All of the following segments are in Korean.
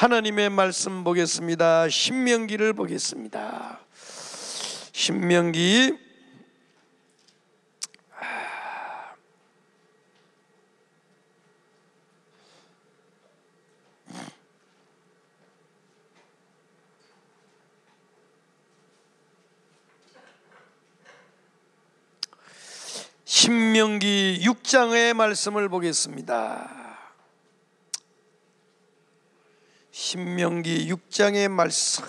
하나님의 말씀 보겠습니다. 신명기를 보겠습니다. 신명기 6장의 말씀을 보겠습니다. 신명기 6장의 말씀.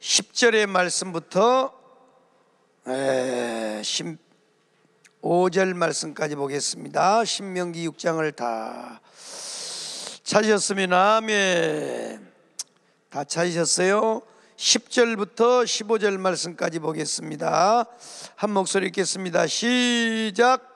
(10절의) 말씀부터 5절 말씀까지 보겠습니다. 신명기 6장을 다 찾으셨으면 아멘. 다 찾으셨어요? 10절부터 15절 말씀까지 보겠습니다. 한 목소리 읽겠습니다. 시작.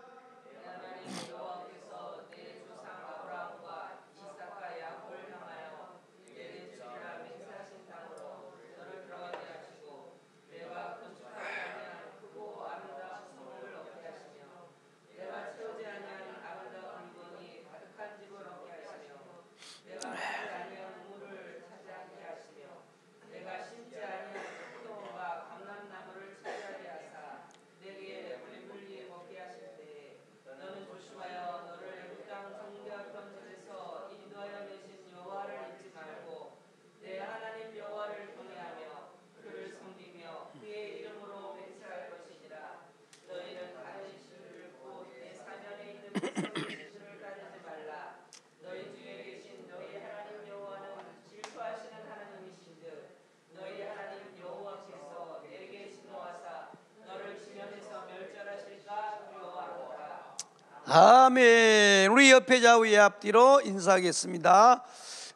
아멘. 우리 옆에 좌우의 앞뒤로 인사하겠습니다.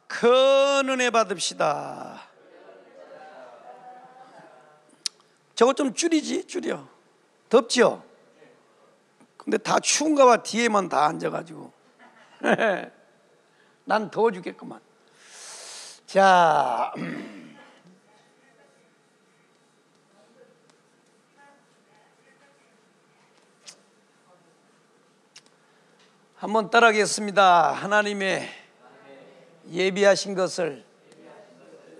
큰 은혜 받읍시다. 저거 좀 줄여. 덥죠? 근데 다 추운가 봐. 뒤에만 다 앉아가지고 난 더워 죽겠구만. 자, 한번 따라하겠습니다. 하나님의 예비하신 것을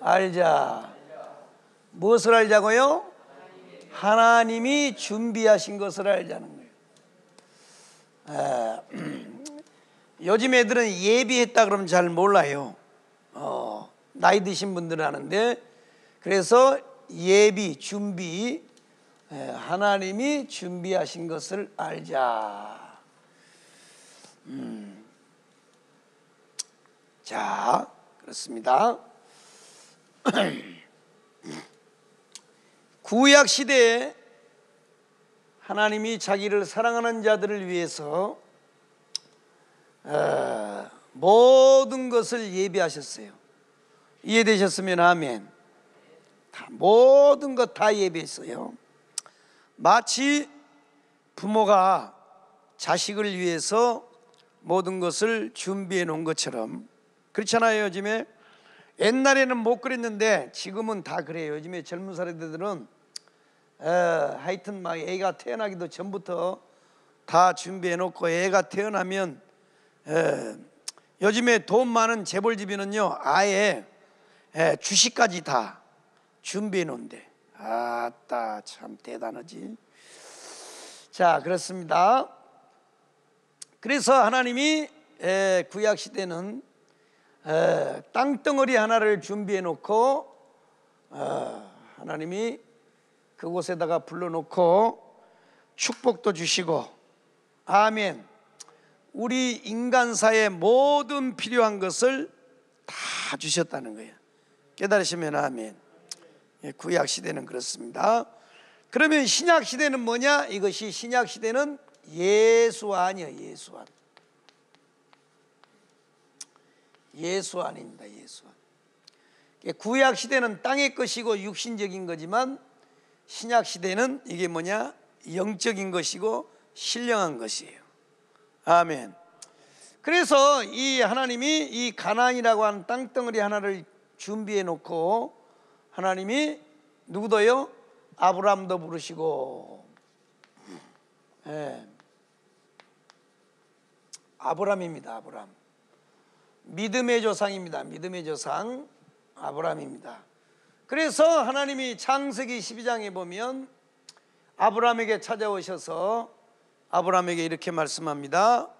알자. 무엇을 알자고요? 하나님이 준비하신 것을 알자는 거예요. 요즘 애들은 예비했다 그러면 잘 몰라요. 나이 드신 분들은 아는데, 그래서 예비, 준비, 하나님이 준비하신 것을 알자. 자, 그렇습니다. 구약 시대에 하나님이 자기를 사랑하는 자들을 위해서 모든 것을 예비하셨어요. 이해되셨으면 아멘. 모든 것 다 예비했어요. 마치 부모가 자식을 위해서 모든 것을 준비해 놓은 것처럼. 그렇잖아요. 요즘에 옛날에는 못 그랬는데 지금은 다 그래요. 요즘에 젊은 사람들은 하여튼 막 애가 태어나기도 전부터 다 준비해 놓고, 애가 태어나면 요즘에 돈 많은 재벌집에는요 아예 주식까지 다 준비해 놓은데, 아따 참 대단하지. 자, 그렇습니다. 그래서 하나님이 구약시대는 땅덩어리 하나를 준비해 놓고 하나님이 그곳에다가 불러놓고 축복도 주시고, 아멘, 우리 인간사의 모든 필요한 것을 다 주셨다는 거예요. 깨달으시면 아멘. 구약시대는 그렇습니다. 그러면 신약시대는 뭐냐? 이것이 신약시대는 예수안이요. 예수안. 예수안입니다. 예수안. 구약시대는 땅의 것이고 육신적인 거지만, 신약시대는 이게 뭐냐? 영적인 것이고 신령한 것이에요. 아멘. 그래서 이 하나님이 이 가나안이라고 하는 땅덩어리 하나를 준비해 놓고 하나님이 누구도요? 아브라함도 부르시고, 예. 아브라함입니다. 아브라함. 믿음의 조상입니다. 믿음의 조상 아브라함입니다. 그래서 하나님이 창세기 12장에 보면 아브라함에게 찾아오셔서 아브라함에게 이렇게 말씀합니다.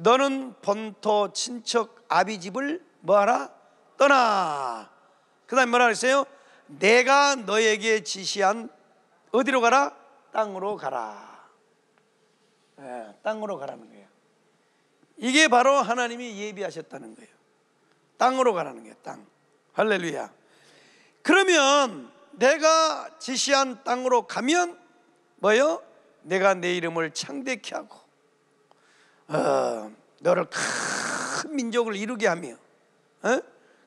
너는 본토 친척 아비집을 뭐하라? 떠나. 그 다음에 뭐라 그랬어요? 내가 너에게 지시한 어디로 가라? 땅으로 가라. 예, 땅으로 가라는 거예요. 이게 바로 하나님이 예비하셨다는 거예요. 땅으로 가라는 거예요. 땅. 할렐루야. 그러면 내가 지시한 땅으로 가면 뭐요? 내가 내 이름을 창대케 하고 너를 큰 민족을 이루게 하며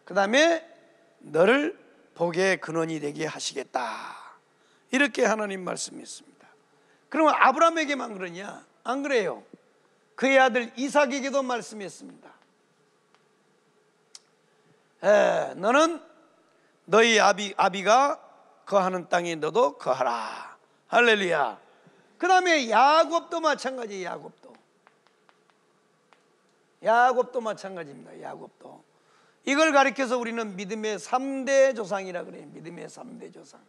그 다음에 너를 복의 근원이 되게 하시겠다. 이렇게 하나님 말씀이 있습니다. 그러면 아브라함에게만 그러냐? 안 그래요. 그의 아들 이삭에게도 말씀했습니다. 너는 너희 아비가 거하는 땅에 너도 거하라. 할렐루야. 그 다음에 야곱도 마찬가지예요. 야곱도 마찬가지입니다. 야곱도 이걸 가리켜서 우리는 믿음의 3대 조상이라 그래요. 믿음의 3대 조상.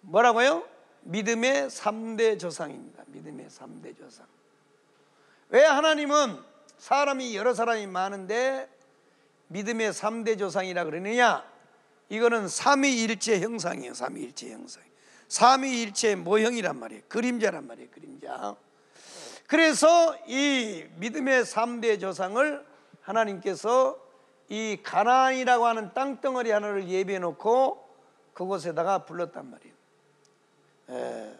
뭐라고요? 믿음의 3대 조상입니다. 믿음의 3대 조상. 왜 하나님은 사람이 여러 사람이 많은데 믿음의 3대 조상이라 그러느냐? 이거는 삼위일체 형상이에요. 삼위일체 형상. 삼위일체의 모형이란 말이에요. 그림자란 말이에요. 그림자. 그래서 이 믿음의 3대 조상을 하나님께서 이 가나안이라고 하는 땅덩어리 하나를 예비해 놓고 그곳에다가 불렀단 말이에요.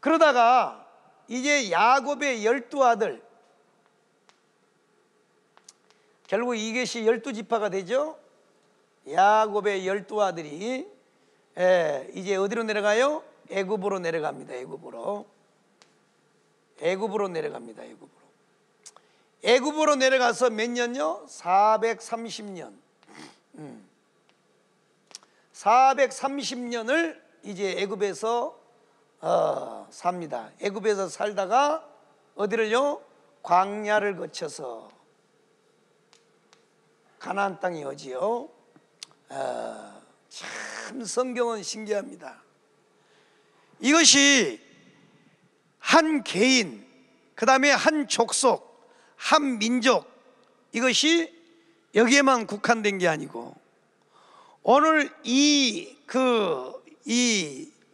그러다가 이제 야곱의 12아들, 결국 이것이 12지파가 되죠. 야곱의 12아들이 이제 어디로 내려가요? 애굽으로 내려갑니다. 애굽으로 내려갑니다. 애굽으로 내려가서 몇 년요? 430년. 430년을 이제 애굽에서 삽니다. 애굽에서 살다가 어디를요? 광야를 거쳐서 가나안 땅이 오지요. 참 성경은 신기합니다. 이것이 한 개인, 그 다음에 한 족속, 한 민족, 이것이 여기에만 국한된 게 아니고 오늘 이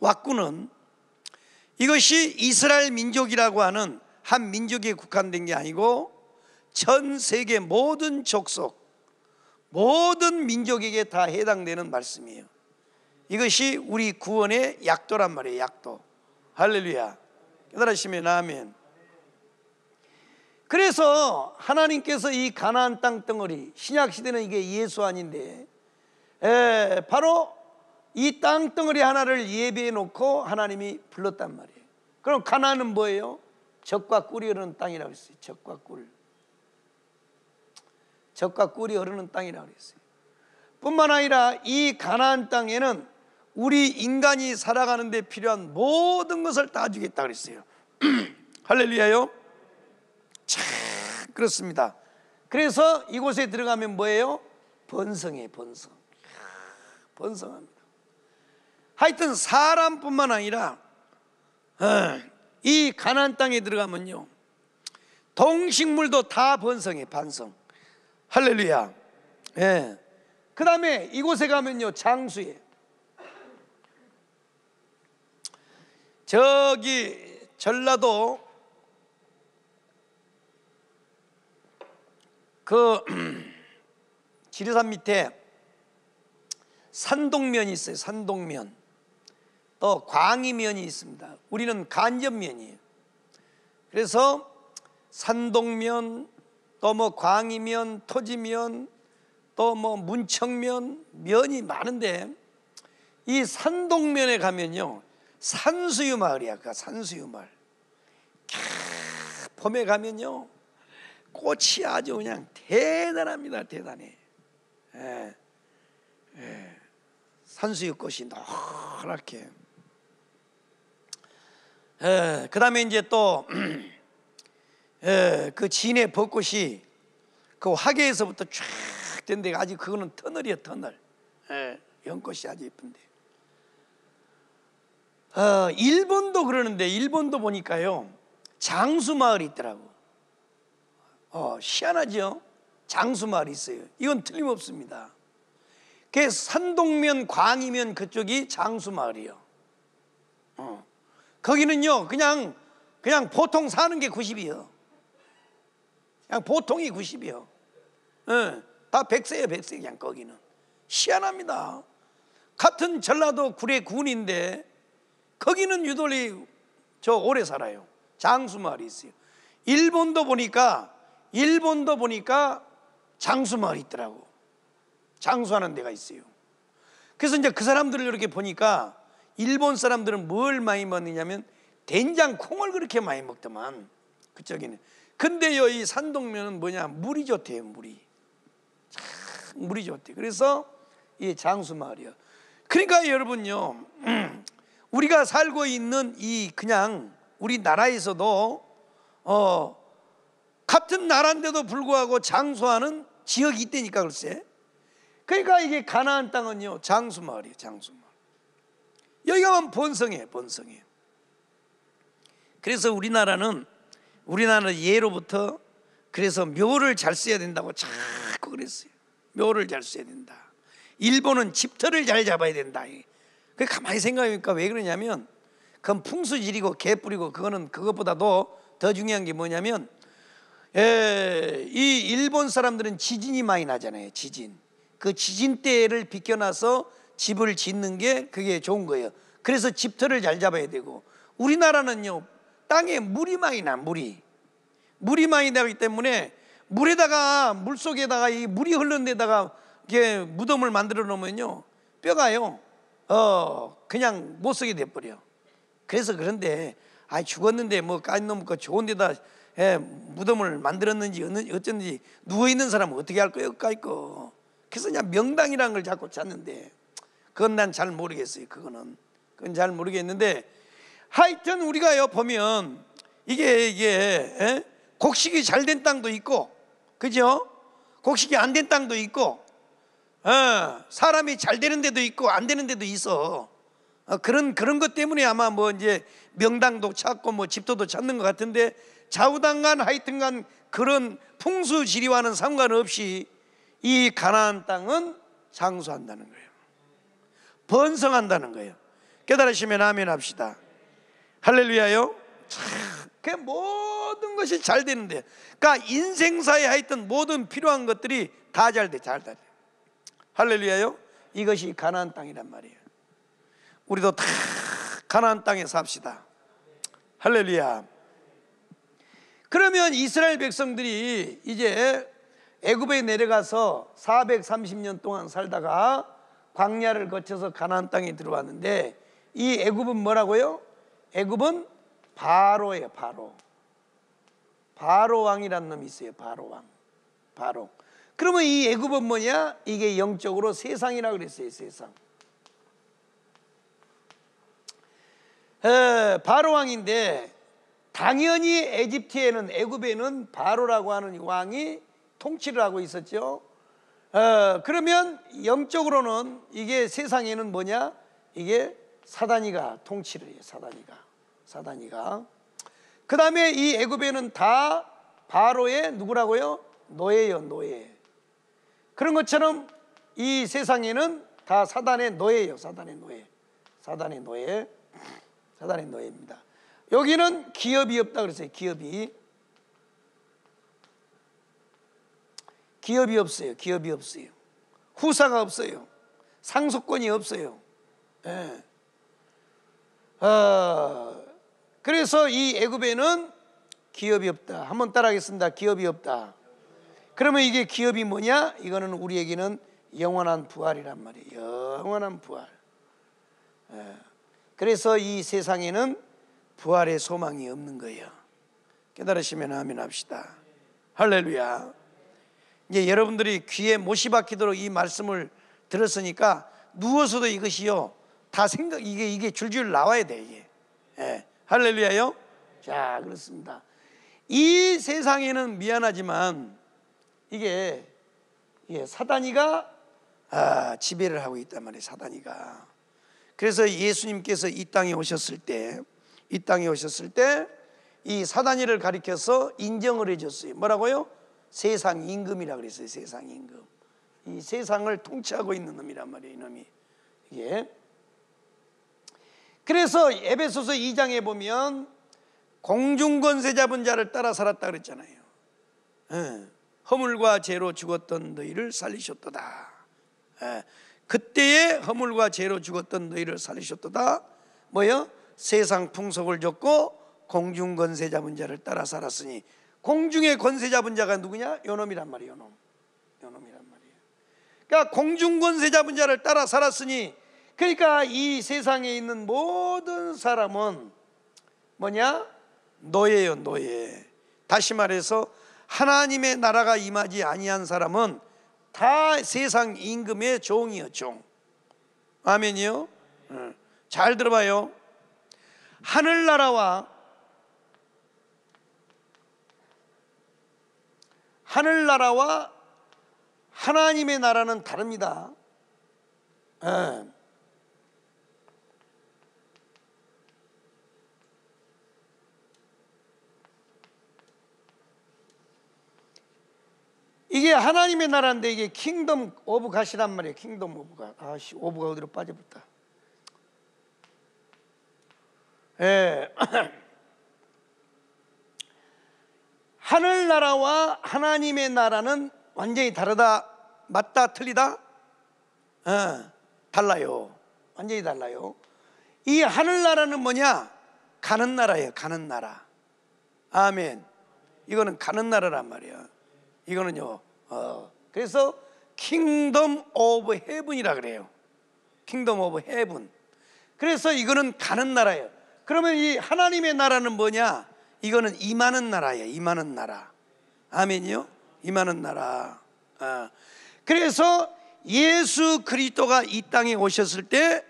왁구는 이것이 이스라엘 민족이라고 하는 한 민족에 국한된 게 아니고 전 세계 모든 족속, 모든 민족에게 다 해당되는 말씀이에요. 이것이 우리 구원의 약도란 말이에요. 약도. 할렐루야. 깨달으시면 아멘. 그래서 하나님께서 이 가나안 땅덩어리, 신약시대는 이게 예수안인데 바로 이 땅덩어리 하나를 예비해 놓고 하나님이 불렀단 말이에요. 그럼 가나안은 뭐예요? 젖과 꿀이 흐르는 땅이라고 했어요. 젖과 꿀이 흐르는 땅이라고 했어요. 뿐만 아니라 이 가나안 땅에는 우리 인간이 살아가는 데 필요한 모든 것을 다 주겠다 그랬어요. 할렐루야요. 참 그렇습니다. 그래서 이곳에 들어가면 뭐예요? 번성이에요. 번성합니다. 하여튼 사람뿐만 아니라 이 가나안 땅에 들어가면요 동식물도 다 번성해. 할렐루야. 예. 그 다음에 이곳에 가면요 장수예요. 저기 전라도 그 지리산 밑에 산동면이 있어요. 산동면. 또 광이면이 있습니다. 우리는 간접면이에요. 그래서 산동면, 또 뭐 광이면, 토지면, 또 뭐 문청면, 면이 많은데 이 산동면에 가면요 산수유 마을이야. 산수유 마을. 캬, 봄에 가면요 꽃이 아주 그냥 대단합니다. 대단해. 예. 예. 산수유 꽃이 노랗게. 예. 그 다음에 이제 또 예. 그 진의 벚꽃이 그 화개에서부터 쫙 된 데가 아직 그거는 터널이야, 터널. 예. 연꽃이 아주 예쁜데. 일본도 그러는데 일본도 보니까요 장수마을이 있더라고. 희한하죠? 장수마을이 있어요. 이건 틀림없습니다. 그게 산동면 광이면 그쪽이 장수마을이요. 거기는요 그냥 보통 사는 게 90이요. 그냥 보통이 90이요. 다 100세예요 100세 그냥 거기는. 희한합니다. 같은 전라도 구례군인데 거기는 유돌이 저 오래 살아요. 장수마을이 있어요. 일본도 보니까 장수마을이 있더라고. 장수하는 데가 있어요. 그래서 이제 그 사람들을 이렇게 보니까 일본 사람들은 뭘 많이 먹느냐면 된장콩을 그렇게 많이 먹더만 그쪽에는. 근데요 이 산동면은 뭐냐 물이 좋대요. 물이 좋대. 그래서 이 장수마을이요. 그러니까 여러분요 우리가 살고 있는 이 그냥 우리나라에서도 같은 나라인데도 불구하고 장수하는 지역이 있다니까 글쎄. 그러니까 이게 가나안 땅은요 장수마을이에요. 장수마을. 여기가만 번성해. 그래서 우리나라는 예로부터 그래서 묘를 잘 써야 된다고 자꾸 그랬어요. 묘를 잘 써야 된다. 일본은 집터를 잘 잡아야 된다. 그 가만히 생각해보니까 왜 그러냐면 그건 풍수질이고 개뿔이고 그것보다도 더 중요한 게 뭐냐면 이 일본 사람들은 지진이 많이 나잖아요. 지진. 그 지진 때를 비껴나서 집을 짓는 게 그게 좋은 거예요. 그래서 집터를 잘 잡아야 되고 우리나라는요 땅에 물이 많이 나. 물이 많이 나기 때문에 물속에다가 이 물이 흐르는 데다가 이게 무덤을 만들어 놓으면요 뼈가요 그냥 못 쓰게 돼버려. 그래서 그런데 죽었는데 뭐 까짓놈 그 좋은 데다 무덤을 만들었는지 어쩐지 누워있는 사람은 어떻게 할 거예요? 까짓거. 그래서 그냥 명당이라는 걸 자꾸 찾는데 그건 난 잘 모르겠어요. 그건 잘 모르겠는데 하여튼 우리가요 보면 이게 곡식이 잘 된 땅도 있고 그죠? 곡식이 안 된 땅도 있고 사람이 잘 되는 데도 있고 안 되는 데도 있어. 그런 것 때문에 아마 뭐 이제 명당도 찾고 뭐 집도도 찾는 것 같은데 좌우당간 하여튼간 그런 풍수지리와는 상관없이 이 가나안 땅은 장수한다는 거예요. 번성한다는 거예요. 깨달으시면 아멘 합시다. 할렐루야요. 그 모든 것이 잘 되는데 그러니까 인생사에 하여튼 모든 필요한 것들이 다 잘 돼. 할렐루야요. 이것이 가나안 땅이란 말이에요. 우리도 다 가나안 땅에 삽시다. 할렐루야. 그러면 이스라엘 백성들이 이제 애굽에 내려가서 430년 동안 살다가 광야를 거쳐서 가나안 땅에 들어왔는데 이 애굽은 뭐라고요? 애굽은 바로예요. 바로 왕이라는 놈이 있어요. 바로. 그러면 이 애굽은 뭐냐? 이게 영적으로 세상이라고 그랬어요. 세상. 바로 왕인데 당연히 애굽에는 바로라고 하는 왕이 통치를 하고 있었죠. 그러면 영적으로는 이게 세상에는 뭐냐? 이게 사단이가 통치를 해요. 사단이가. 그 다음에 이 애굽에는 다 바로의 누구라고요? 노예요. 노예. 그런 것처럼 이 세상에는 다 사단의 노예예요. 사단의 노예입니다. 여기는 기업이 없다 그랬어요. 기업이 없어요. 후사가 없어요. 상속권이 없어요. 그래서 이 애굽에는 기업이 없다. 한번 따라하겠습니다. 기업이 없다. 그러면 이게 기업이 뭐냐? 이거는 우리에게는 영원한 부활이란 말이에요. 영원한 부활. 그래서 이 세상에는 부활의 소망이 없는 거예요. 깨달으시면 아멘 합시다. 할렐루야. 이제 여러분들이 귀에 못이 박히도록 이 말씀을 들었으니까 누워서도 이것이요 다 생각 이게 줄줄 나와야 돼 이게. 예. 할렐루야요. 자, 그렇습니다. 이 세상에는 미안하지만 이게 사단이가 지배를 하고 있단 말이에요. 사단이가. 그래서 예수님께서 이 땅에 오셨을 때, 이 땅에 오셨을 때 이 사단이를 가리켜서 인정을 해줬어요. 뭐라고요? 세상 임금이라고 그랬어요. 세상 임금. 이 세상을 통치하고 있는 놈이란 말이에요. 이놈이. 예. 그래서 에베소서 2장에 보면 공중권세 잡은 자를 따라 살았다 그랬잖아요. 예. 허물과 죄로 죽었던 너희를 살리셨도다. 예. 그때에 허물과 죄로 죽었던 너희를 살리셨도다. 뭐요? 세상 풍속을 줬고 공중 권세 잡은 자를 따라 살았으니, 공중의 권세 잡은 자가 누구냐? 요놈이란 말이에요. 요놈. 요놈이란 말이에요. 그러니까 공중 권세 잡은 자를 따라 살았으니, 그러니까 이 세상에 있는 모든 사람은 뭐냐? 노예요, 노예. 다시 말해서 하나님의 나라가 임하지 아니한 사람은 다 세상 임금의 종이요, 종. 아멘이요? 잘 들어봐요. 하늘나라와 하나님의 나라는 다릅니다. 예. 이게 하나님의 나라인데 이게 킹덤 오브 가시란 말이에요. 킹덤 오브 가시. 아씨, 오브가 어디로 빠져버렸다. 예. 하늘나라와 하나님의 나라는 완전히 다르다. 맞다 틀리다? 예. 달라요. 완전히 달라요. 이 하늘나라는 뭐냐? 가는 나라예요. 가는 나라. 아멘. 이거는 가는 나라란 말이야. 이거는요. 그래서 킹덤 오브 헤븐이라 그래요. 킹덤 오브 헤븐. 그래서 이거는 가는 나라예요. 그러면 이 하나님의 나라는 뭐냐? 이거는 임하는 나라예요. 임하는 나라. 아멘이요? 임하는 나라. 그래서 예수 그리스도가 이 땅에 오셨을 때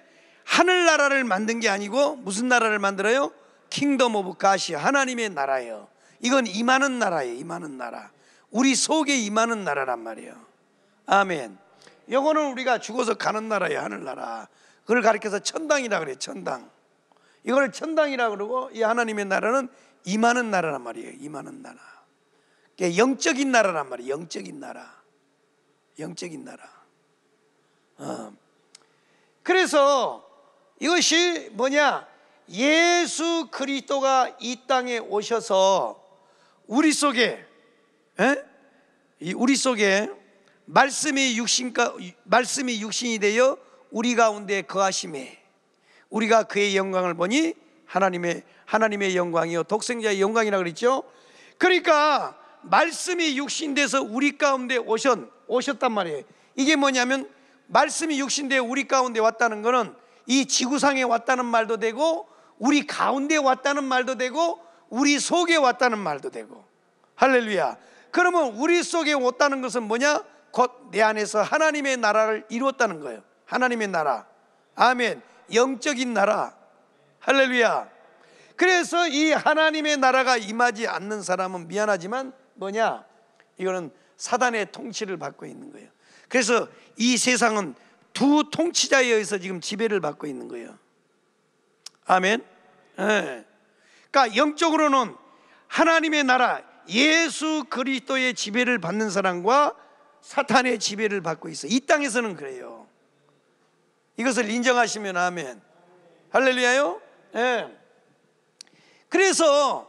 하늘나라를 만든 게 아니고 무슨 나라를 만들어요? 킹덤 오브 가시. 하나님의 나라예요. 이건 임하는 나라예요. 임하는 나라. 우리 속에 임하는 나라란 말이에요. 아멘. 이거는 우리가 죽어서 가는 나라예요. 하늘나라. 그걸 가리켜서 천당이라 그래요. 천당. 이걸 천당이라 그러고, 이 하나님의 나라는 임하는 나라란 말이에요. 임하는 나라. 영적인 나라란 말이에요. 영적인 나라. 영적인 나라. 그래서 이것이 뭐냐? 예수 그리스도가 이 땅에 오셔서 우리 속에, 이 우리 속에 말씀이 육신이 되어 우리 가운데 거하심에 우리가 그의 영광을 보니 하나님의 영광이요 독생자의 영광이라 그랬죠. 그러니까 말씀이 육신돼서 우리 가운데 오셨단 말이에요. 이게 뭐냐면 말씀이 육신돼 우리 가운데 왔다는 거는 이 지구상에 왔다는 말도 되고 우리 가운데 왔다는 말도 되고 우리 속에 왔다는 말도 되고. 할렐루야. 그러면 우리 속에 왔다는 것은 뭐냐? 곧 내 안에서 하나님의 나라를 이루었다는 거예요. 하나님의 나라. 아멘. 영적인 나라. 할렐루야. 그래서 이 하나님의 나라가 임하지 않는 사람은 미안하지만 뭐냐? 이거는 사단의 통치를 받고 있는 거예요. 그래서 이 세상은 두 통치자에 의해서 지금 지배를 받고 있는 거예요. 아멘. 네. 그러니까 영적으로는 하나님의 나라 예수 그리스도의 지배를 받는 사람과 사탄의 지배를 받고 있어. 이 땅에서는 그래요. 이것을 인정하시면 아멘. 할렐루야요. 예. 그래서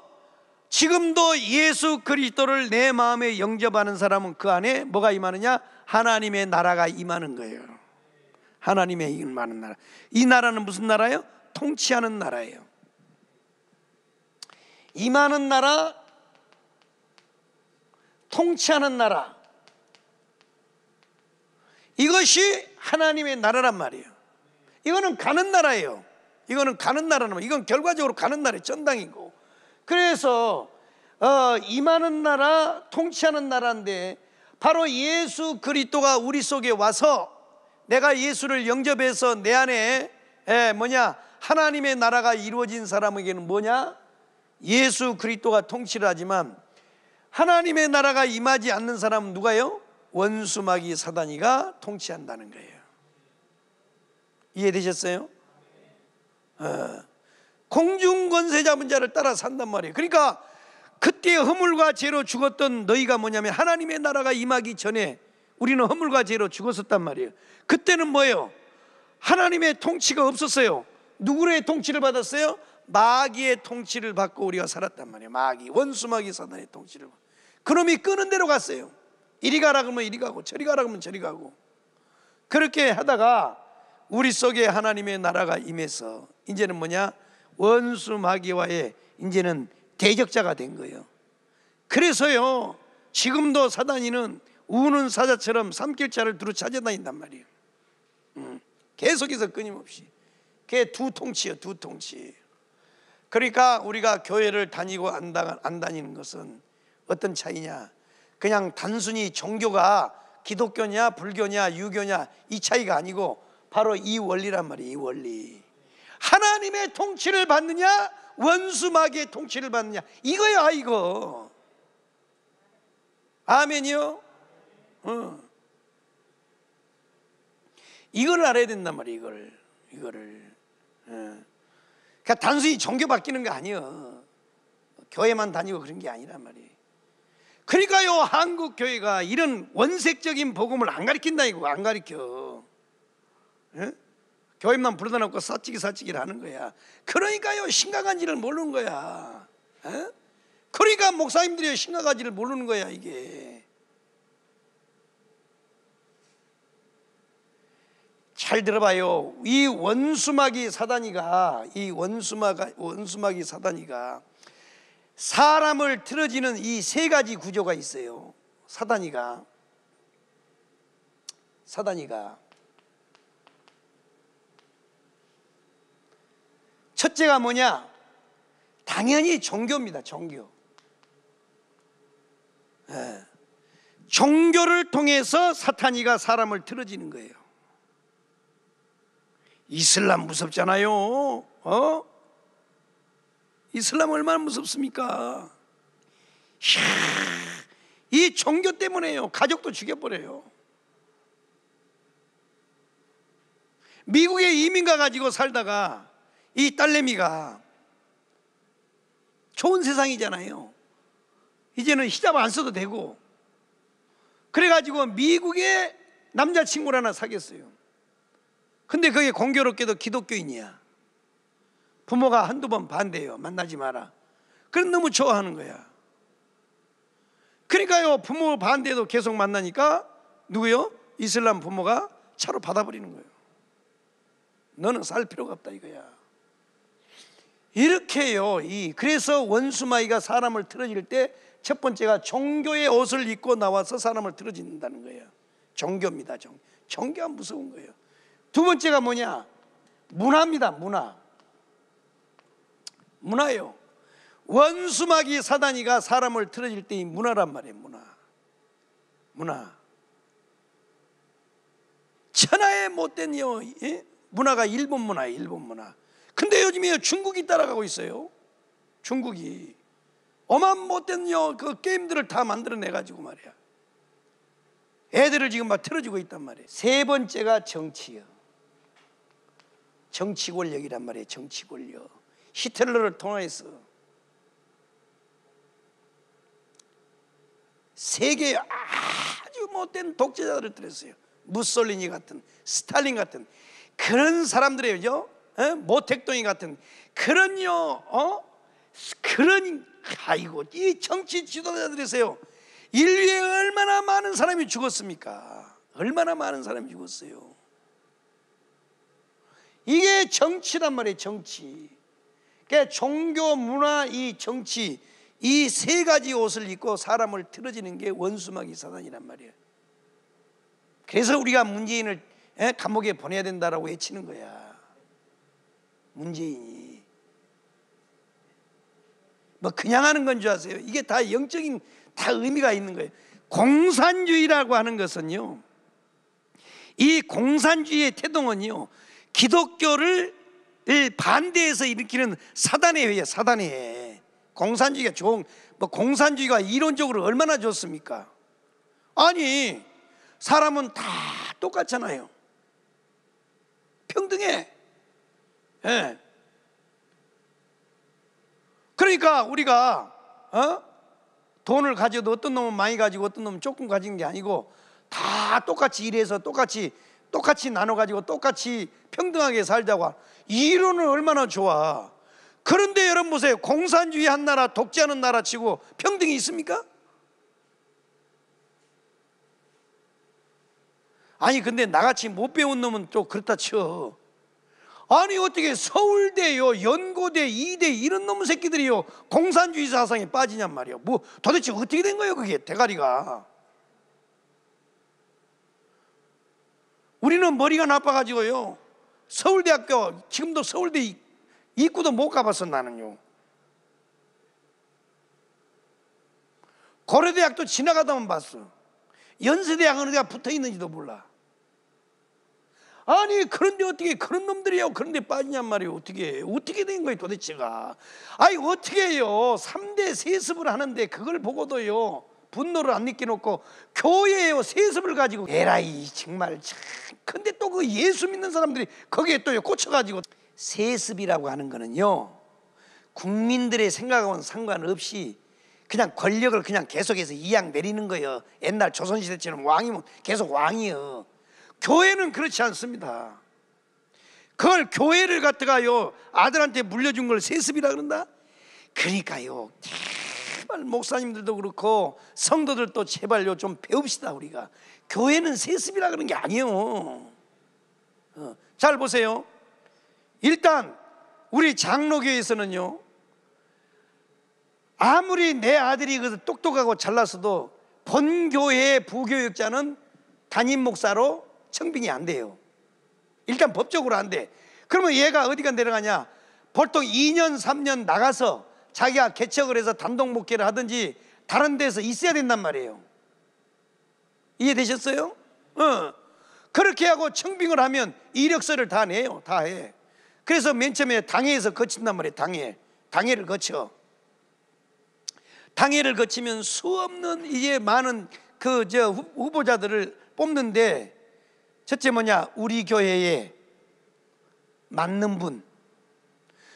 지금도 예수 그리스도를 내 마음에 영접하는 사람은 그 안에 뭐가 임하느냐? 하나님의 나라가 임하는 거예요. 하나님의 임하는 나라. 이 나라는 무슨 나라예요? 통치하는 나라예요. 임하는 나라, 통치하는 나라. 이것이 하나님의 나라란 말이에요. 이거는 가는 나라예요. 이거는 가는 나라는, 이건 결과적으로 가는 나라예요. 천당이고. 그래서 임하는 나라, 통치하는 나라인데 바로 예수 그리스도가 우리 속에 와서 내가 예수를 영접해서 내 안에 하나님의 나라가 이루어진 사람에게는 예수 그리스도가 통치를 하지만 하나님의 나라가 임하지 않는 사람은 누가요? 원수 마귀 사단이가 통치한다는 거예요. 이해되셨어요? 공중권세 잡은 자를 따라 산단 말이에요. 그러니까 그때 허물과 죄로 죽었던 너희가 하나님의 나라가 임하기 전에 우리는 허물과 죄로 죽었었단 말이에요. 그때는 하나님의 통치가 없었어요. 누구의 통치를 받았어요? 마귀의 통치를 받고 우리가 살았단 말이에요. 원수 마귀 사단의 통치를 받고. 그놈이 끄는 대로 갔어요. 이리 가라 그러면 이리 가고 저리 가라 그러면 저리 가고. 그렇게 하다가 우리 속에 하나님의 나라가 임해서 이제는 원수 마귀와의 이제는 대적자가 된 거예요. 그래서요 지금도 사단이는 우는 사자처럼 삼킬자를 두루 찾아다닌단 말이에요. 계속해서 끊임없이. 그게 두 통치예요, 두 통치. 그러니까 우리가 교회를 다니고 안 다니는 것은 어떤 차이냐, 그냥 단순히 종교가 기독교냐 불교냐 유교냐 이 차이가 아니고 바로 이 원리란 말이에요. 이 원리. 하나님의 통치를 받느냐 원수 마귀의 통치를 받느냐, 이거야 이거. 아멘이요? 이걸 알아야 된단 말이에요. 이거를. 그러니까 단순히 종교 바뀌는 거 아니에요. 교회만 다니고 그런 게 아니란 말이에요. 그러니까요 한국 교회가 이런 원색적인 복음을 안 가르친다 이거. 안 가르쳐. 교회만 부르다 놓고 사치기를 하는 거야. 그러니까요 심각한지를 모르는 거야. 그러니까 목사님들이 심각한지를 모르는 거야 이게. 잘 들어봐요. 이 원수마귀 사단이가 원수마귀 사단이가 사람을 틀어지는 이 세 가지 구조가 있어요. 사단이가 첫째가 당연히 종교입니다. 종교. 종교를 통해서 사탄이가 사람을 틀어지는 거예요. 이슬람 무섭잖아요. 이슬람 얼마나 무섭습니까? 이야, 이 종교 때문에요. 가족도 죽여버려요. 미국에 이민 가가지고 살다가 이 딸내미가 좋은 세상이잖아요. 이제는 히잡 안 써도 되고. 그래가지고 미국에 남자친구를 하나 사귀었어요. 근데 그게 공교롭게도 기독교인이야. 부모가 한두 번 반대해요. 만나지 마라. 그럼 너무 좋아하는 거야. 그러니까요 부모 반대해도 계속 만나니까 누구요? 이슬람 부모가 차로 받아버리는 거예요. 너는 살 필요가 없다 이거야. 이렇게요. 그래서 원수마귀가 사람을 틀어질 때 첫 번째가 종교의 옷을 입고 나와서 사람을 틀어진다는 거예요. 종교입니다. 종교가 무서운 거예요. 두 번째가 문화입니다. 문화요. 원수마귀 사단이가 사람을 틀어질 때 이 문화란 말이에요. 문화. 천하에 못된 문화가 일본 문화. 근데 요즘에 중국이 따라가고 있어요. 중국이 어마어마한 못된 그 게임들을 다 만들어내가지고 말이야 애들을 지금 틀어지고 있단 말이에요. 세 번째가 정치요. 정치 권력이란 말이에요. 정치 권력. 히틀러를 통해서 세계에 아주 못된 독재자들을 들였어요. 무솔리니 같은, 스탈린 같은 그런 사람들이죠. 모택동이 같은 아이고 이 정치 지도자들에서요 인류에 얼마나 많은 사람이 죽었습니까? 얼마나 많은 사람이 죽었어요. 이게 정치란 말이에요. 정치. 그러니까 종교, 문화, 이 정치, 이 세 가지 옷을 입고 사람을 틀어지는 게 원수마귀 사단이란 말이에요. 그래서 우리가 문재인을 감옥에 보내야 된다라고 외치는 거야. 문재인이 뭐 그냥 하는 건 줄 아세요? 이게 다 영적인 다 의미가 있는 거예요. 공산주의라고 하는 것은요, 이 공산주의의 태동은요 기독교를 반대해서 일으키는 사단의 회예요. 사단의 회. 공산주의가 좋은, 뭐 공산주의가 이론적으로 얼마나 좋습니까? 아니 사람은 다 똑같잖아요. 평등해. 예. 그러니까 우리가 돈을 가져도 어떤 놈은 많이 가지고 어떤 놈은 조금 가진 게 아니고 다 똑같이 일해서 똑같이 나눠 가지고 똑같이 평등하게 살자고. 이론은 얼마나 좋아. 그런데 여러분 보세요. 공산주의 한 나라, 독재하는 나라 치고 평등이 있습니까? 아니 근데 나같이 못 배운 놈은 또 그렇다 쳐. 아니 어떻게 서울대요, 연고대, 이대 이런 놈 새끼들이요 공산주의 사상에 빠지냔 말이야. 뭐 도대체 어떻게 된 거예요 그게 대가리가? 우리는 머리가 나빠가지고요 서울대학교, 지금도 서울대 입구도 못 가봤어 나는요. 고려대학도 지나가다만 봤어. 연세대학은 어디가 붙어있는지도 몰라. 아니 그런데 어떻게 그런 놈들이요 그런데 빠지냔 말이에요. 어떻게 된 거예요 도대체가? 아니 어떻게 해요 3대 세습을 하는데 그걸 보고도요 분노를 안 느껴놓고 교회에요 세습을 가지고 에라이 정말 참. 근데 또 그 예수 믿는 사람들이 거기에 또 꽂혀가지고. 세습이라고 하는 거는요 국민들의 생각과는 상관없이 그냥 권력을 그냥 계속해서 이양 내리는 거예요. 옛날 조선시대처럼 왕이면 계속 왕이요. 교회는 그렇지 않습니다. 그걸 교회를 갖다가요 아들한테 물려준 걸 세습이라 그런다? 그러니까요 제발 목사님들도 그렇고 성도들도 제발요 좀 배웁시다. 우리가 교회는 세습이라 그런 게 아니에요. 잘 보세요. 일단 우리 장로교회에서는요 아무리 내 아들이 그래서 똑똑하고 잘났어도 본교회 부교육자는 담임 목사로 청빙이 안 돼요. 일단 법적으로 안 돼. 그러면 얘가 어디가 내려가냐? 보통 2년 3년 나가서 자기가 개척을 해서 단독 목회를 하든지 다른 데서 있어야 된단 말이에요. 이해되셨어요? 그렇게 하고 청빙을 하면 이력서를 다 내요. 다 해. 그래서 맨 처음에 당회에서 거친단 말이에요. 당회를 거쳐. 당회를 거치면 수없는 이제 많은 후보자들을 뽑는데 첫째 뭐냐? 우리 교회에 맞는 분.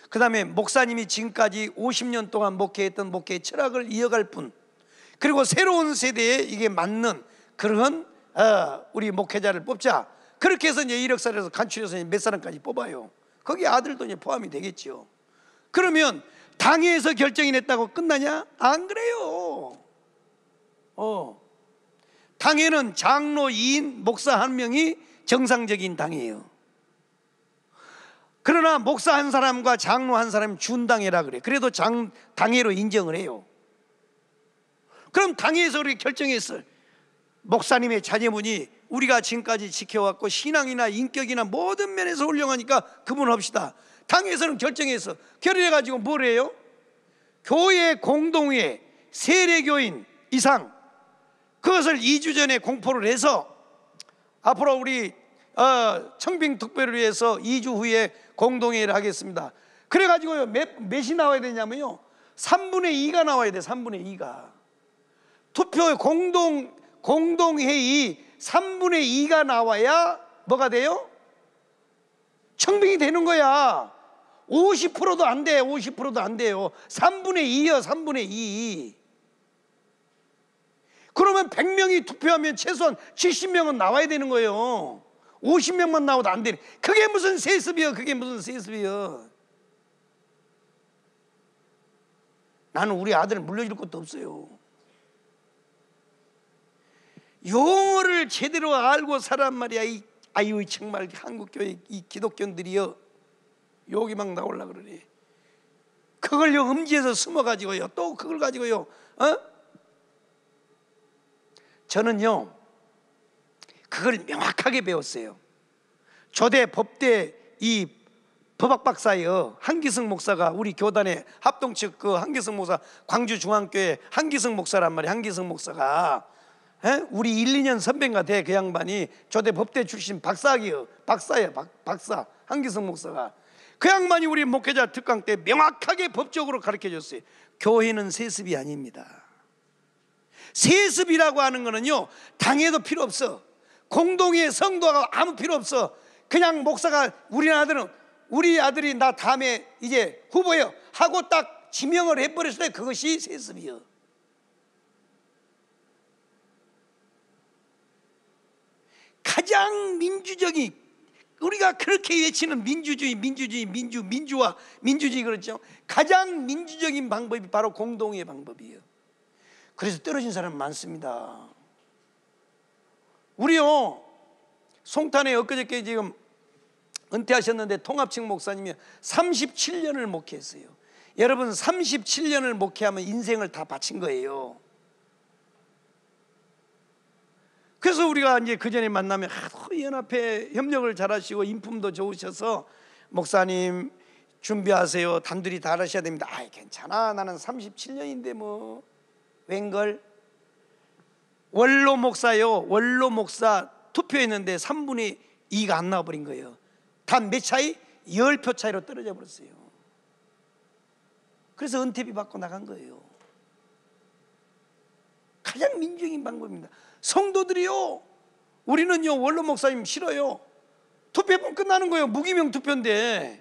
그 다음에 목사님이 지금까지 50년 동안 목회했던 목회의 철학을 이어갈 분. 그리고 새로운 세대에 이게 맞는 그런 우리 목회자를 뽑자. 그렇게 해서 이제 이력서를 해서 간추려서 이제 몇 사람까지 뽑아요. 거기 아들도 이제 포함이 되겠죠. 그러면 당회에서 결정이 냈다고 끝나냐? 안 그래요. 당회는 장로 2인 목사 1명이 정상적인 당회예요. 그러나 목사 1사람과 장로 1사람이 준당회라 그래. 그래도 당회로 인정을 해요. 그럼 당회에서 그렇게 결정했어요. 목사님의 자녀분이 우리가 지금까지 지켜왔고 신앙이나 인격이나 모든 면에서 훌륭하니까 그분 합시다. 당에서는 결정해서 결의해가지고 뭘 해요? 교회 공동회 세례교인 이상 그것을 2주 전에 공포를 해서 앞으로 우리 청빙특별을 위해서 2주 후에 공동회를 하겠습니다. 그래가지고 몇이 나와야 되냐면요 3분의 2가 나와야 돼. 3분의 2가 투표 공동회의 3분의 2가 나와야 뭐가 돼요? 청빙이 되는 거야. 50%도 안 돼. 50%도 안 돼요. 3분의 2요. 3분의 2. 그러면 100명이 투표하면 최소한 70명은 나와야 되는 거예요. 50명만 나와도 안 되는. 그게 무슨 세습이요. 그게 무슨 세습이요. 나는 우리 아들을 물려줄 것도 없어요. 용어를 제대로 알고 살란 말이야. 아유 정말 한국교회 이 기독교인들이요 욕이 막 나올라 그러네. 그걸요 음지에서 숨어가지고요 또 그걸 가지고요 저는요 그걸 명확하게 배웠어요. 조대 법대 이 토박박사여 한기승 목사가 우리 교단의 합동측 그 한기승 목사 광주중앙교회 한기승 목사란 말이야. 한기승 목사가 에? 우리 1, 2년 선배인가 돼. 그 양반이 조대 법대 출신 박사기여 박사야 박사 한기승 목사가 그 양반이 우리 목회자 특강 때 명확하게 법적으로 가르쳐줬어요. 교회는 세습이 아닙니다. 세습이라고 하는 거는요 당해도 필요 없어. 공동의 성도가 아무 필요 없어. 그냥 목사가 우리 아들이 나 다음에 이제 후보예요 하고 딱 지명을 해버렸을 때 그것이 세습이요. 가장 민주적인 우리가 그렇게 외치는 민주주의 그렇죠. 가장 민주적인 방법이 바로 공동의 방법이에요. 그래서 떨어진 사람 많습니다. 우리요 송탄에 엊그저께 지금 은퇴하셨는데 통합측 목사님이 37년을 목회했어요. 여러분 37년을 목회하면 인생을 다 바친 거예요. 그래서 우리가 이제 그 전에 만나면 하도 연합회 협력을 잘하시고 인품도 좋으셔서 목사님 준비하세요. 단둘이 다 하셔야 됩니다. 아이 괜찮아 나는 37년인데 뭐 웬걸. 원로 목사요 원로 목사 투표했는데 3분의 2가 안 나와버린 거예요. 단 몇 차이? 10표 차이로 떨어져 버렸어요. 그래서 은퇴비 받고 나간 거예요. 가장 민주적인 방법입니다. 성도들이요 우리는요 원로 목사님 싫어요. 투표해보면 끝나는 거예요. 무기명 투표인데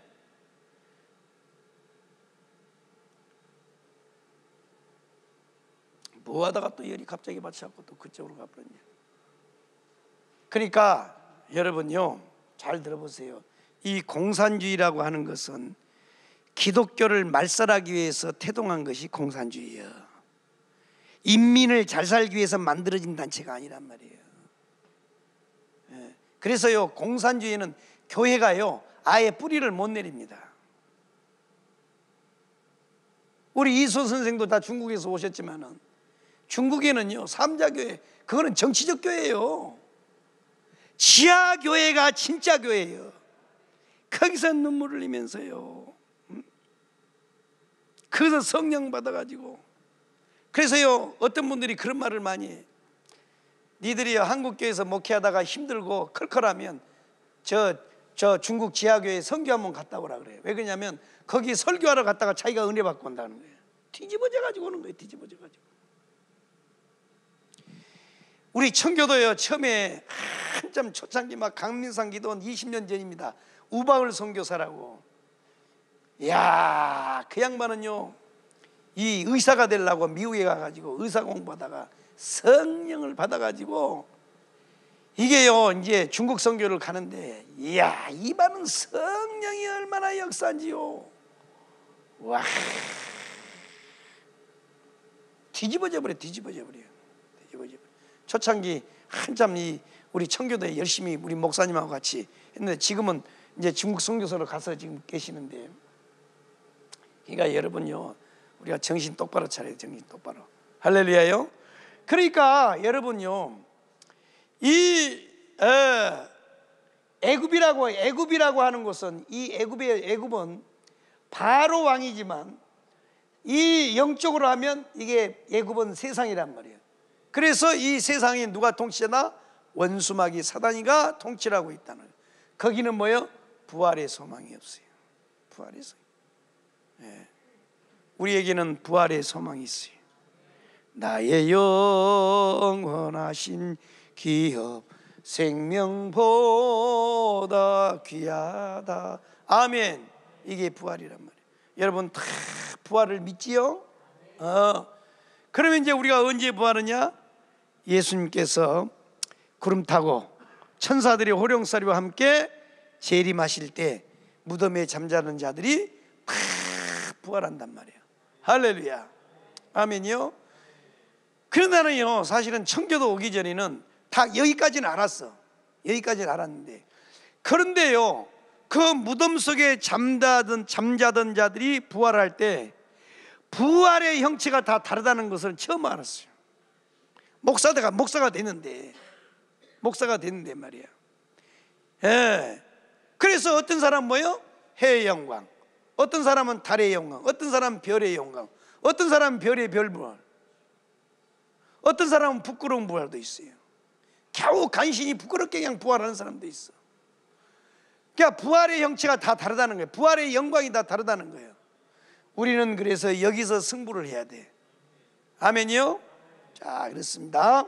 뭐 하다가 또 열이 갑자기 받쳐갖고 또 그쪽으로 가버렸냐. 그러니까 여러분요 잘 들어보세요. 이 공산주의라고 하는 것은 기독교를 말살하기 위해서 태동한 것이 공산주의예요. 인민을 잘 살기 위해서 만들어진 단체가 아니란 말이에요. 그래서요 공산주의는 교회가요 아예 뿌리를 못 내립니다. 우리 이소 선생도 다 중국에서 오셨지만은 중국에는요 삼자교회 그거는 정치적 교회예요. 지하교회가 진짜 교회예요. 거기서 눈물을 흘리면서요 거기서 성령 받아가지고. 그래서요 어떤 분들이 그런 말을 많이 해요. 니들이 한국교회에서 목회하다가 힘들고 컬컬하면 저 중국 지하교회 선교 한번 갔다 오라 그래요. 왜 그러냐면 거기 설교하러 갔다가 자기가 은혜 받고 온다는 거예요. 뒤집어져가지고 오는 거예요. 뒤집어져가지고. 우리 청교도요 처음에 한참 초창기 막 강민상 기도원 20년 전입니다. 우방을 선교사라고. 이야 그 양반은요 이 의사가 되려고 미국에 가가지고 의사 공부하다가 성령을 받아가지고 이게요 이제 중국 선교를 가는데 이야 이 반은 성령이 얼마나 역사한지요. 와 뒤집어져 버려. 뒤집어져 버려. 뒤집어져 버려. 초창기 한참 이 우리 청교도에 열심히 우리 목사님하고 같이 했는데 지금은 이제 중국 선교사로 가서 지금 계시는데. 그러니까 여러분요 우리가 정신 똑바로 차려요. 정신 똑바로. 할렐루야요. 그러니까 여러분요 이 애굽이라고 하는 것은 이 애굽은 바로 왕이지만 이 영적으로 하면 이게 애굽은 세상이란 말이에요. 그래서 이 세상이 누가 통치하나? 원수마귀 사단이가 통치를 하고 있다는 거예요. 거기는 뭐예요? 부활의 소망이 없어요. 부활의 소망. 예. 우리에게는 부활의 소망이 있어요. 나의 영원하신 기업 생명보다 귀하다. 아멘. 이게 부활이란 말이에요. 여러분 다 부활을 믿지요? 그러면 이제 우리가 언제 부활하냐? 예수님께서 구름 타고 천사들이 호령사리와 함께 재림하실 때 무덤에 잠자는 자들이 팍 부활한단 말이에요. 할렐루야. 아멘이요. 그런데는요 사실은 청교도 오기 전에는 다 여기까지는 알았어. 여기까지는 알았는데 그런데요 그 무덤 속에 잠자던 자들이 부활할 때 부활의 형체가 다 다르다는 것을 처음 알았어요. 목사가 됐는데 말이야. 예. 그래서 어떤 사람 뭐예요? 해의 영광, 어떤 사람은 달의 영광, 어떤 사람은 별의 영광, 어떤 사람은 별의 별부활, 어떤 사람은 부끄러운 부활도 있어요. 겨우 간신히 부끄럽게 그냥 부활하는 사람도 있어. 그러니까 부활의 형체가 다 다르다는 거예요. 부활의 영광이 다 다르다는 거예요. 우리는 그래서 여기서 승부를 해야 돼. 아멘이요? 자, 그렇습니다.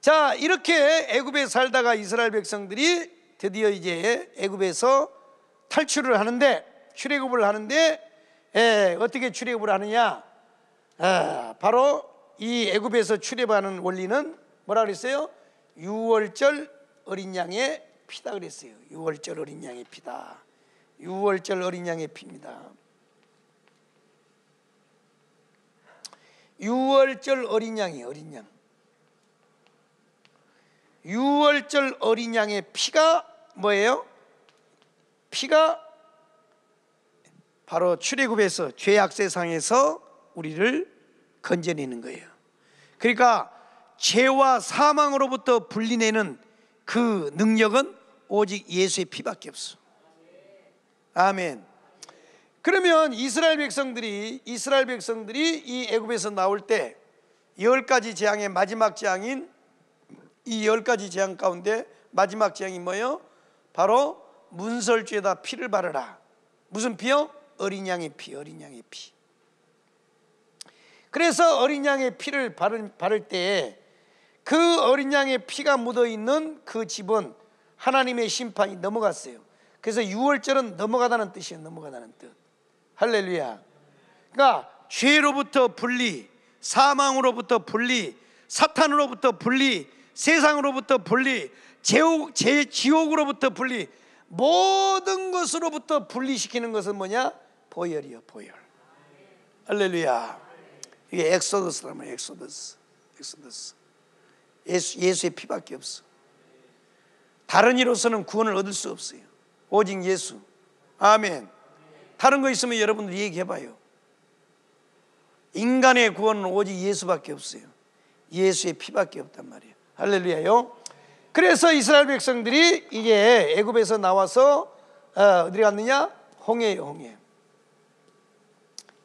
자, 이렇게 애굽에 살다가 이스라엘 백성들이 드디어 이제 애굽에서 탈출을 하는데, 출애굽을 하는데, 어떻게 출애굽을 하느냐? 바로 이 애굽에서 출애굽하는 원리는 뭐라 그랬어요? 유월절 어린 양의 피다 그랬어요. 유월절 어린 양의 피다. 유월절 어린 양의 피입니다. 유월절 어린 양이 어린 양. 유월절 어린 양의 피가 뭐예요? 피가 바로 출애굽에서 죄악 세상에서 우리를 건져내는 거예요. 그러니까 죄와 사망으로부터 분리내는 그 능력은 오직 예수의 피밖에 없어. 아멘. 그러면 이스라엘 백성들이 이 애굽에서 나올 때 10가지 재앙의 마지막 재앙인 이 10가지 재앙 가운데 마지막 재앙이 뭐예요? 바로 문설주에다 피를 바르라. 무슨 피요? 어린 양의 피, 어린 양의 피. 그래서 어린 양의 피를 바를 때에 그 어린 양의 피가 묻어있는 그 집은 하나님의 심판이 넘어갔어요. 그래서 유월절은 넘어가다는 뜻이에요. 넘어가다는 뜻. 할렐루야. 그러니까 죄로부터 분리, 사망으로부터 분리, 사탄으로부터 분리, 세상으로부터 분리, 지옥으로부터 분리, 모든 것으로부터 분리시키는 것은 뭐냐? 보혈이요, 보혈. 할렐루야. 이게 엑소더스란 말이에요. 엑소더스. 예수의 피밖에 없어. 다른 이로서는 구원을 얻을 수 없어요. 오직 예수. 아멘. 다른 거 있으면 여러분들 얘기해봐요. 인간의 구원은 오직 예수밖에 없어요. 예수의 피밖에 없단 말이에요. 할렐루야요. 그래서 이스라엘 백성들이 이제 애굽에서 나와서 어디 갔느냐? 홍해요, 홍해.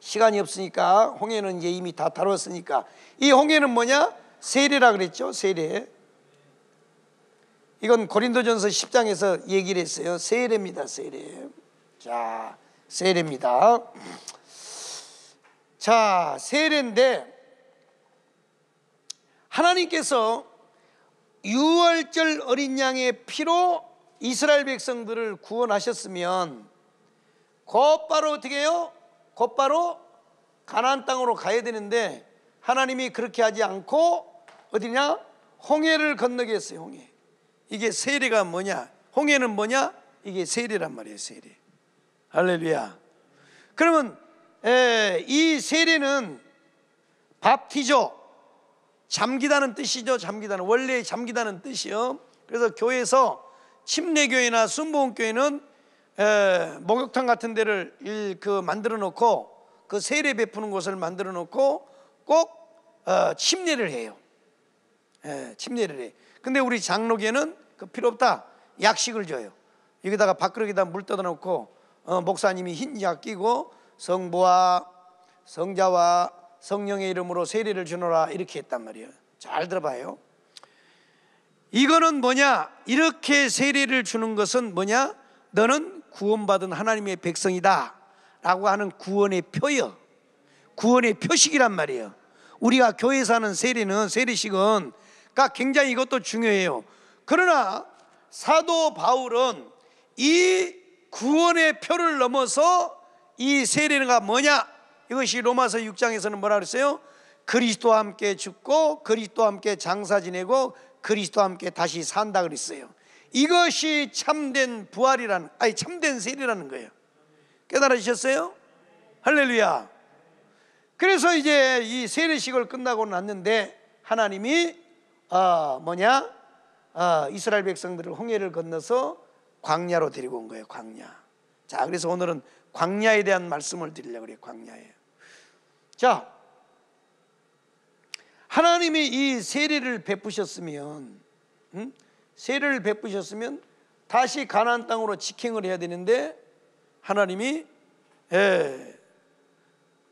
시간이 없으니까 홍해는 이제 이미 다 다뤘으니까. 이 홍해는 뭐냐? 세례라 그랬죠. 세례. 이건 고린도전서 10장에서 얘기를 했어요. 세례입니다. 세례. 자, 세례입니다. 자, 세례인데 하나님께서 유월절 어린 양의 피로 이스라엘 백성들을 구원하셨으면 곧바로 어떻게 해요? 곧바로 가나안 땅으로 가야 되는데 하나님이 그렇게 하지 않고 어디냐? 홍해를 건너게 했어요. 홍해. 이게 세례가 뭐냐? 홍해는 뭐냐? 이게 세례란 말이에요. 세례. 할렐루야. 그러면 이 세례는 밥티죠. 잠기다는 뜻이죠. 잠기다는, 원래 잠기다는 뜻이요. 그래서 교회에서 침례교회나 순복음교회는 목욕탕 같은 데를 그 만들어 놓고 그 세례 베푸는 곳을 만들어 놓고 꼭 침례를 해요. 침례를 해. 근데 우리 장로교회는 그 필요 없다. 약식을 줘요. 여기다가 밥그릇에다 물 떠다 놓고 목사님이 흰 약 끼고 성부와 성자와 성령의 이름으로 세례를 주노라 이렇게 했단 말이에요. 잘 들어봐요. 이거는 뭐냐? 이렇게 세례를 주는 것은 뭐냐? 너는 구원받은 하나님의 백성이다 라고 하는 구원의 표요. 구원의 표식이란 말이에요. 우리가 교회에서 하는 세례는, 세례식은 굉장히 이것도 중요해요. 그러나 사도 바울은 이 구원의 표를 넘어서 이 세례가 뭐냐? 이것이 로마서 6장에서는 뭐라 그랬어요? 그리스도와 함께 죽고 그리스도와 함께 장사 지내고 그리스도와 함께 다시 산다 그랬어요. 이것이 참된 부활이라는, 아니 참된 세례라는 거예요. 깨달으셨어요? 할렐루야. 그래서 이제 이 세례식을 끝나고 났는데 하나님이 이스라엘 백성들을 홍해를 건너서 광야로 데리고 온 거예요. 광야. 자, 그래서 오늘은 광야에 대한 말씀을 드리려고 그래요. 광야에. 자, 하나님이 이 세례를 베푸셨으면, 세례를 베푸셨으면 다시 가나안 땅으로 직행을 해야 되는데 하나님이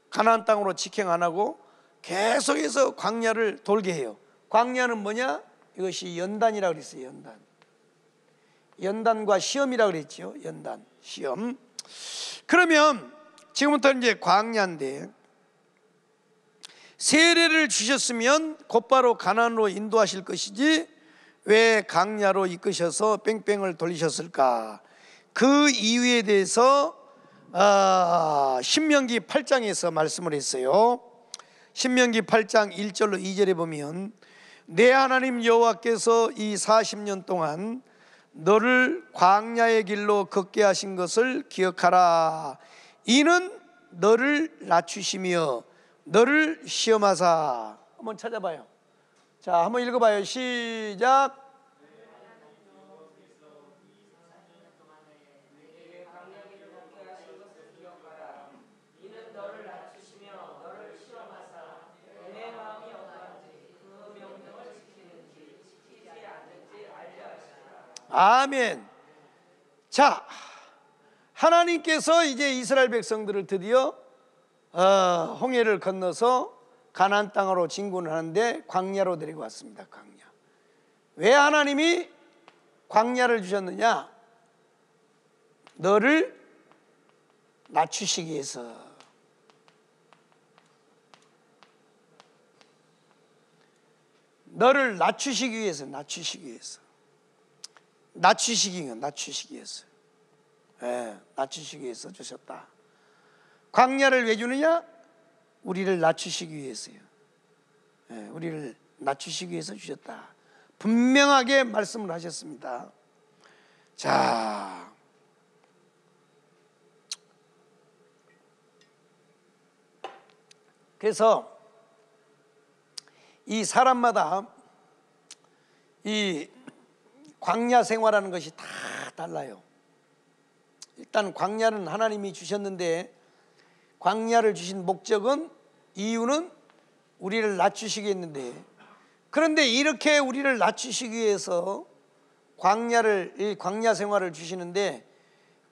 가나안 땅으로 직행 안 하고 계속해서 광야를 돌게 해요. 광야는 뭐냐? 이것이 연단이라고 그랬어요. 연단. 연단과 시험이라고 그랬죠. 연단, 시험. 그러면 지금부터 이제 광야인데, 세례를 주셨으면 곧바로 가나안으로 인도하실 것이지 왜 광야로 이끄셔서 뺑뺑을 돌리셨을까? 그 이유에 대해서 신명기 8장에서 말씀을 했어요. 신명기 8장 1절로 2절에 보면, 내 하나님 여호와께서 이 40년 동안 너를 광야의 길로 걷게 하신 것을 기억하라. 이는 너를 낮추시며 너를 시험하사. 한번 찾아봐요. 자, 한번 읽어봐요. 시작. 아멘. 자, 하나님께서 이제 이스라엘 백성들을 드디어 홍해를 건너서 가나안 땅으로 진군을 하는데 광야로 데리고 왔습니다. 광야. 왜 하나님이 광야를 주셨느냐? 너를 낮추시기 위해서. 너를 낮추시기 위해서, 낮추시기 위해서. 낮추시기는 낮추시기 위해서. 낮추시기 위해서 주셨다. 광야를 왜 주느냐? 우리를 낮추시기 위해서요. 우리를 낮추시기 위해서 주셨다. 분명하게 말씀을 하셨습니다. 자, 그래서 이 사람마다 이 광야 생활하는 것이 다 달라요. 일단 광야는 하나님이 주셨는데, 광야를 주신 목적은, 이유는 우리를 낮추시기 했는데, 그런데 이렇게 우리를 낮추시기 위해서 광야 생활을 주시는데,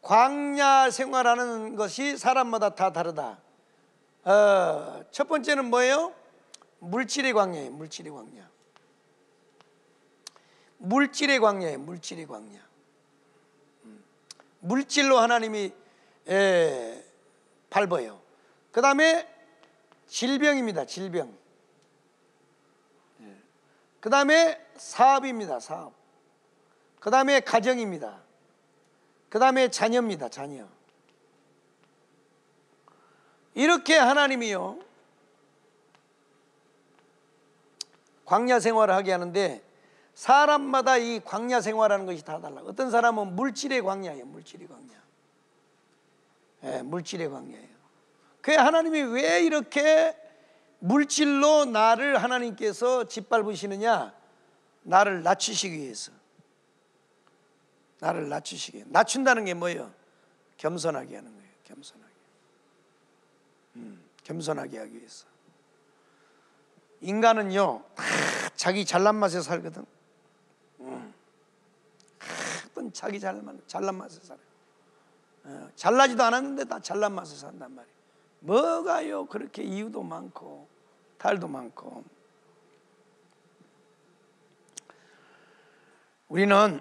광야 생활하는 것이 사람마다 다 다르다. 첫 번째는 뭐예요? 물질의 광야예요. 물질의 광야. 물질의 광야예요. 물질의 광야. 물질로 하나님이 밟아요. 그 다음에 질병입니다. 질병. 그 다음에 사업입니다. 사업. 그 다음에 가정입니다. 그 다음에 자녀입니다. 자녀. 이렇게 하나님이요, 광야 생활을 하게 하는데, 사람마다 이 광야 생활하는 것이 다 달라요. 어떤 사람은 물질의 광야예요. 물질의 광야. 물질의 광야예요. 그 하나님이 왜 이렇게 물질로 나를 하나님께서 짓밟으시느냐? 나를 낮추시기 위해서. 나를 낮추시기. 낮춘다는 게 뭐예요? 겸손하게 하는 거예요. 겸손하게. 겸손하게 하기 위해서. 인간은요, 다 자기 잘난 맛에 살거든. 어떤 자기 잘난 맛에 살아요. 잘나지도 않았는데 다 잘난 맛에 산단 말이에요. 뭐가요 그렇게 이유도 많고 탈도 많고. 우리는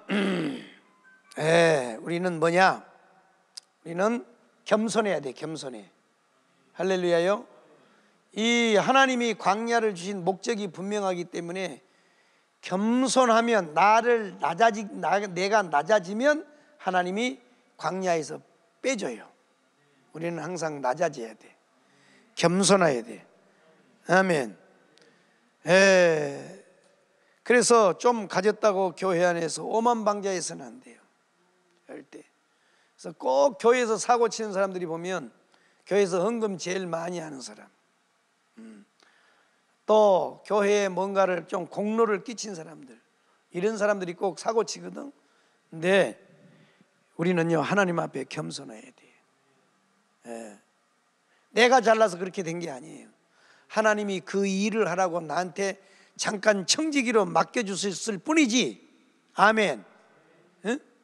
우리는 뭐냐? 우리는 겸손해야 돼. 겸손해. 할렐루야요. 이 하나님이 광야를 주신 목적이 분명하기 때문에 겸손하면, 나를 내가 낮아지면 하나님이 광야에서 빼줘요. 우리는 항상 낮아져야 돼. 겸손해야 돼. 아멘. 그래서 좀 가졌다고 교회 안에서 오만방자해서는 안 돼요. 절대. 그래서 꼭 교회에서 사고 치는 사람들이 보면, 교회에서 헌금 제일 많이 하는 사람, 또 교회에 뭔가를 좀 공로를 끼친 사람들, 이런 사람들이 꼭 사고 치거든. 근데 우리는요, 하나님 앞에 겸손해야 돼요. 내가 잘나서 그렇게 된 게 아니에요. 하나님이 그 일을 하라고 나한테 잠깐 청지기로 맡겨주셨을 뿐이지. 아멘.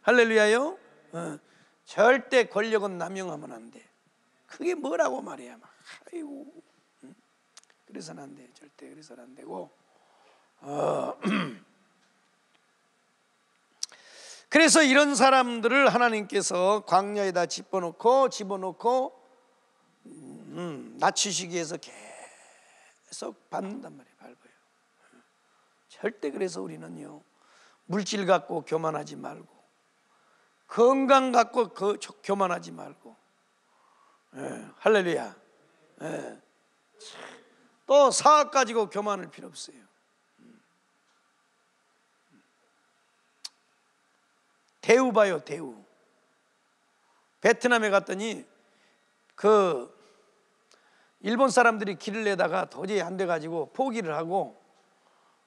할렐루야요. 절대 권력은 남용하면 안 돼. 그게 뭐라고 말이야. 아이고, 그래서는 안 돼. 절대 그래서는 안 되고. 그래서 이런 사람들을 하나님께서 광야에다 집어넣고 낮추시기 위해서 계속 밟는단 말이에요. 밟아요. 절대. 그래서 우리는요, 물질 갖고 교만하지 말고, 건강 갖고 교만하지 말고. 예, 할렐루야. 예. 또 사업 가지고 교만할 필요 없어요. 대우 봐요, 대우. 베트남에 갔더니 그 일본 사람들이 길을 내다가 도저히 안 돼가지고 포기를 하고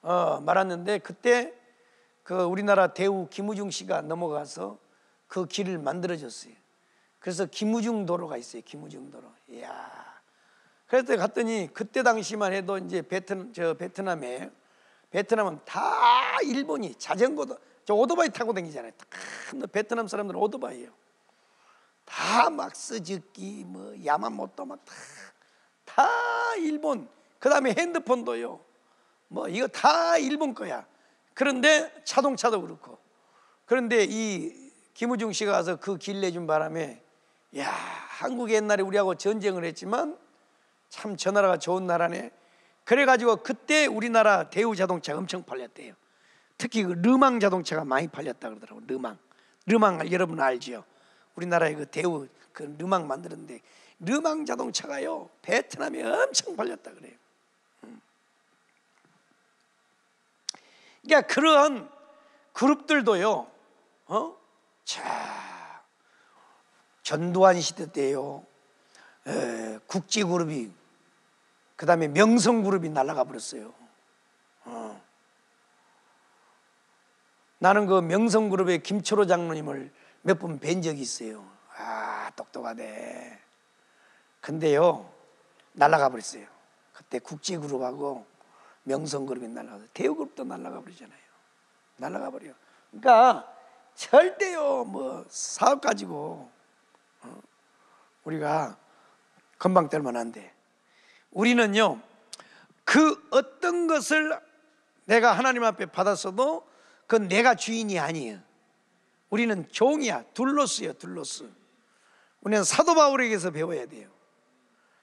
말았는데, 그때 그 우리나라 대우 김우중 씨가 넘어가서 그 길을 만들어줬어요. 그래서 김우중 도로가 있어요. 김우중 도로. 이야. 그래서 갔더니 그때 당시만 해도 이제 베트남은 다 일본이 자전거도 저 오토바이 타고 다니잖아요. 베트남 사람들은 오토바이예요. 다 막스즈키 뭐 야마모토 막 다 일본. 그다음에 핸드폰도요. 뭐 이거 다 일본 거야. 그런데 자동차도 그렇고. 그런데 이 김우중 씨가 가서 그 길 내준 바람에, 야, 한국이 옛날에 우리하고 전쟁을 했지만 참 저 나라가 좋은 나라네. 그래가지고 그때 우리나라 대우 자동차가 엄청 팔렸대요. 특히 그 르망 자동차가 많이 팔렸다 그러더라고. 르망 여러분 알지요? 우리나라의 그 대우 그 르망 만드는데 르망 자동차가요 베트남에 엄청 팔렸다 그래요. 그러니까 그러한 그룹들도요, 자, 전두환 시대 때요, 국지 그룹이, 그 다음에 명성 그룹이 날아가 버렸어요. 나는 그 명성그룹의 김초로 장로님을 몇 번 뵌 적이 있어요. 아, 똑똑하대. 근데요, 날아가 버렸어요. 그때 국제그룹하고 명성그룹이 날아가서 대우그룹도 날아가 버리잖아요. 날아가 버려요. 그러니까 절대요, 뭐 사업 가지고 우리가 건방 떨면 안 돼. 우리는요, 그 어떤 것을 내가 하나님 앞에 받았어도 그건 내가 주인이 아니에요. 우리는 종이야. 둘로스예요, 둘로스. 우리는 사도 바울에게서 배워야 돼요.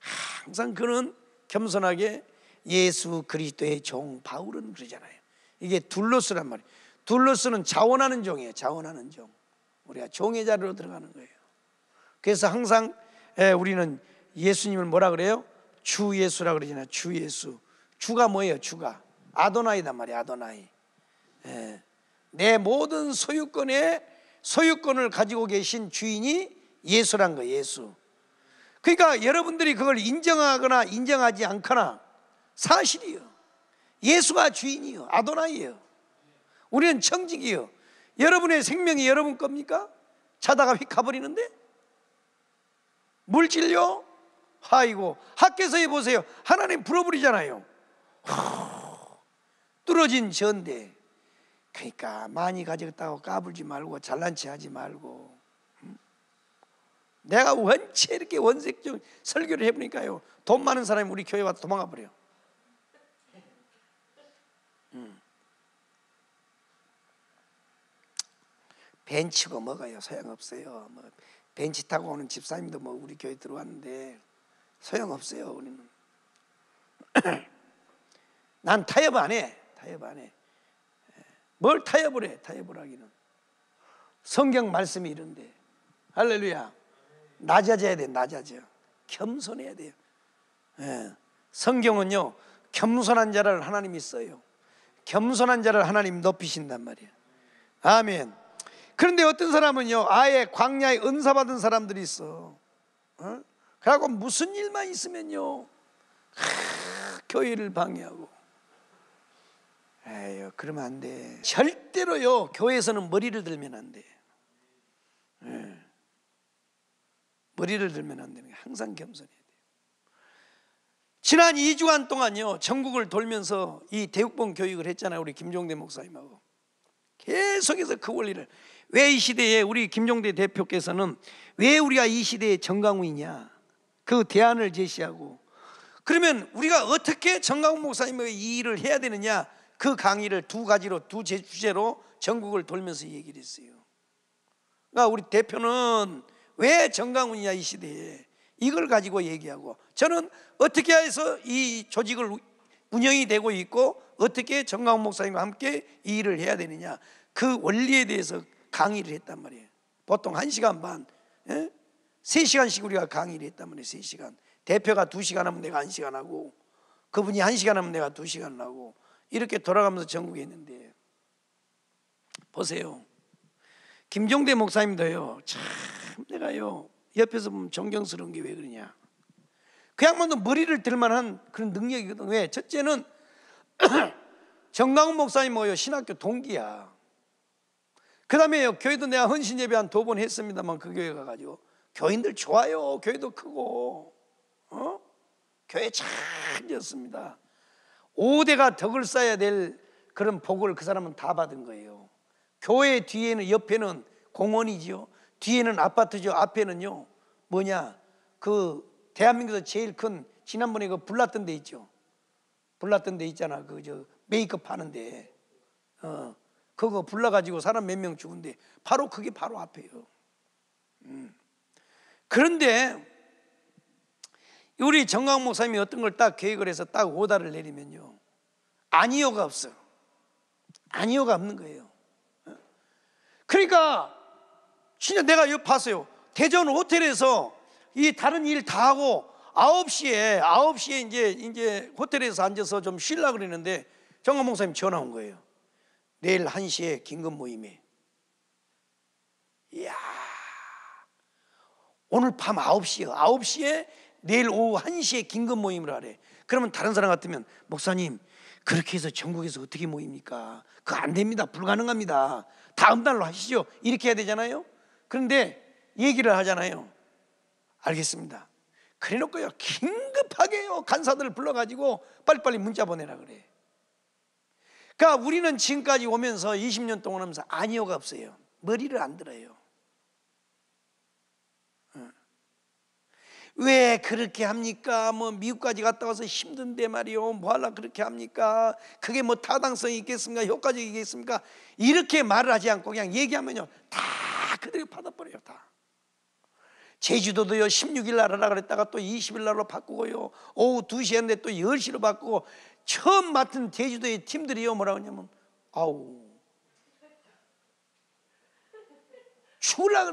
항상 그는 겸손하게 예수 그리스도의 종. 바울은 그러잖아요. 이게 둘로스란 말이에요. 둘로스는 자원하는 종이에요. 자원하는 종. 우리가 종의 자리로 들어가는 거예요. 그래서 항상 우리는 예수님을 뭐라 그래요? 주 예수라 그러잖아요. 주 예수. 주가 뭐예요? 주가 아도나이단 말이에요. 아도나이. 내 모든 소유권에 소유권을 가지고 계신 주인이 예수란 거예요. 예수. 그러니까 여러분들이 그걸 인정하거나 인정하지 않거나 사실이요. 예수가 주인이요. 아도나이요. 우리는 청직이요. 여러분의 생명이 여러분 겁니까? 자다가 휙 가버리는데? 물질요? 아이고, 학계서에 보세요. 하나님 불어버리잖아요. 뚫어진 전대. 그러니까 많이 가졌다고 까불지 말고 잘난 체 하지 말고. 내가 원체 이렇게 원색적 설교를 해보니까요, 돈 많은 사람이 우리 교회 와서 도망가 버려요. 벤치고 뭐가요, 소용없어요. 뭐 벤치 타고 오는 집사님도 뭐 우리 교회 들어왔는데 소용없어요. 우리는 난 타협 안 해. 타협 안 해. 뭘 타협을 해? 타협을 하기는. 성경 말씀이 이런데. 할렐루야. 낮아져야 돼. 낮아져. 겸손해야 돼요. 예. 성경은요, 겸손한 자를 하나님이 써요. 겸손한 자를 하나님 높이신단 말이에요. 아멘. 그런데 어떤 사람은요, 아예 광야에 은사받은 사람들이 있어. 그래갖고 무슨 일만 있으면요, 교회를 방해하고. 에휴, 그러면 안 돼. 절대로요, 교회에서는 머리를 들면 안 돼. 예. 머리를 들면 안 되는 게, 항상 겸손해야 돼요. 지난 2주간 동안요, 전국을 돌면서 이 대육본 교육을 했잖아요. 우리 김종대 목사님하고. 계속해서 그 원리를. 왜 이 시대에 우리 김종대 대표께서는 왜 우리가 이 시대의 정강훈이냐 그 대안을 제시하고, 그러면 우리가 어떻게 정강훈 목사님의 이 일을 해야 되느냐 그 강의를 두 가지로 두 주제로 전국을 돌면서 얘기를 했어요. 그러니까 우리 대표는 왜 정강훈이냐 이 시대에 이걸 가지고 얘기하고, 저는 어떻게 해서 이 조직을 운영이 되고 있고 어떻게 정강훈 목사님과 함께 이 일을 해야 되느냐 그 원리에 대해서 강의를 했단 말이에요. 보통 1시간 반, 3시간씩 우리가 강의를 했단 말이에요. 3시간. 대표가 2시간 하면 내가 1시간 하고, 그분이 1시간 하면 내가 2시간 하고, 이렇게 돌아가면서 전국에 있는데 보세요. 김종대 목사님도요, 참 내가요 옆에서 보면 존경스러운 게 왜 그러냐, 그 양반도 머리를 들만한 그런 능력이거든. 왜? 첫째는 정강훈 목사님 뭐요 신학교 동기야. 그 다음에 교회도 내가 헌신 예배 한 2번 했습니다만, 그 교회 가가지고 교인들 좋아요. 교회도 크고 교회 잘 지었습니다. 5대가 덕을 쌓아야 될 그런 복을 그 사람은 다 받은 거예요. 교회 뒤에는, 옆에는 공원이죠. 뒤에는 아파트죠. 앞에는요 뭐냐, 그 대한민국에서 제일 큰, 지난번에 그 불났던 데 있죠. 불났던 데 있잖아. 그 저 메이크업 하는데 그거 불나가지고 사람 몇 명 죽은데 바로 그게 바로 앞에요. 그런데 우리 정강 목사님이 어떤 걸 딱 계획을 해서 딱 오다를 내리면요 아니요가 없어. 아니요가 없는 거예요. 그러니까 진짜 내가 여기 봤어요. 대전 호텔에서 이 다른 일 다 하고 9시에 이제 호텔에서 앉아서 좀 쉬려고 그랬는데 정강 목사님 전화 온 거예요. 내일 1시에 긴급 모임에. 이야, 오늘 밤 9시에 내일 오후 1시에 긴급 모임을 하래. 그러면 다른 사람 같으면 목사님 그렇게 해서 전국에서 어떻게 모입니까? 그거 안 됩니다. 불가능합니다. 다음 달로 하시죠. 이렇게 해야 되잖아요. 그런데 얘기를 하잖아요. 알겠습니다. 그래 놓고요 긴급하게요 간사들을 불러가지고 빨리빨리 문자 보내라 그래. 그러니까 우리는 지금까지 오면서 20년 동안 하면서 아니요가 없어요. 머리를 안 들어요. 왜 그렇게 합니까? 뭐 미국까지 갔다 와서 힘든데 말이요 뭐 하려고 그렇게 합니까? 그게 뭐 타당성이 있겠습니까? 효과적이겠습니까? 이렇게 말을 하지 않고 그냥 얘기하면요 다 그대로 받아버려요. 다. 제주도도요 16일 날 하라 그랬다가 또 20일 날로 바꾸고요, 오후 2시에 했는데 또 10시로 바꾸고, 처음 맡은 제주도의 팀들이요 뭐라고 하냐면 아우 죽을라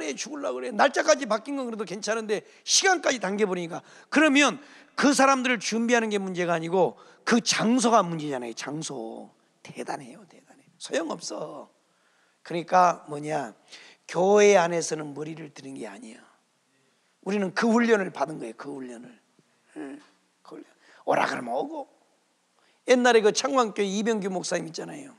그래. 날짜까지 바뀐 건 그래도 괜찮은데 시간까지 당겨버리니까. 그러면 그 사람들을 준비하는 게 문제가 아니고 그 장소가 문제잖아요. 장소 대단해. 소용없어. 그러니까 뭐냐, 교회 안에서는 머리를 드는 게 아니야. 우리는 그 훈련을 받은 거예요. 그 훈련을. 오라 그러면 오고. 옛날에 그 창원교회 이병규 목사님 있잖아요.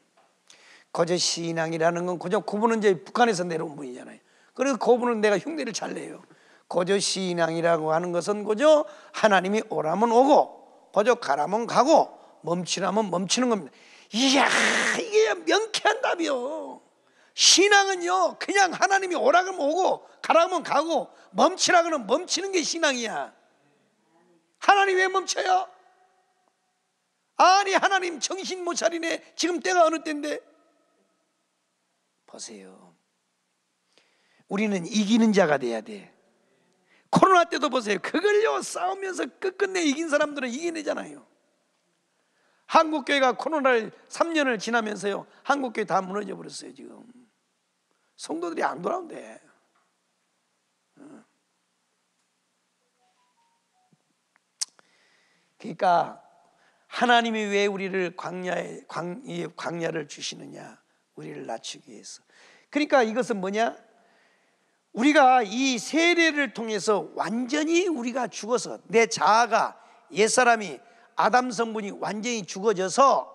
거저 신앙이라는 건, 그저 그분은 이제 북한에서 내려온 분이잖아요. 그래서 그분은 내가 흉내를 잘 내요. 거저 신앙이라고 하는 것은 그저 하나님이 오라면 오고 거저 가라면 가고 멈추라면 멈추는 겁니다. 이야, 이게 명쾌한 답이요. 신앙은요 그냥 하나님이 오라 그러면 오고 가라면 가고 멈추라 그러면 멈추는 게 신앙이야. 하나님 왜 멈춰요? 아니 하나님 정신 못 차리네. 지금 때가 어느 때인데. 보세요, 우리는 이기는 자가 돼야 돼. 코로나 때도 보세요. 그걸요 싸우면서 끝끝내 이긴 사람들은 이겨내잖아요. 한국교회가 코로나를 3년을 지나면서요 한국교회 다 무너져 버렸어요. 지금 성도들이 안 돌아온대. 그러니까 하나님이 왜 우리를 광야를 주시느냐, 우리를 낮추기 위해서. 그러니까 이것은 뭐냐, 우리가 이 세례를 통해서 완전히 우리가 죽어서, 내 자아가, 옛사람이, 아담 성분이 완전히 죽어져서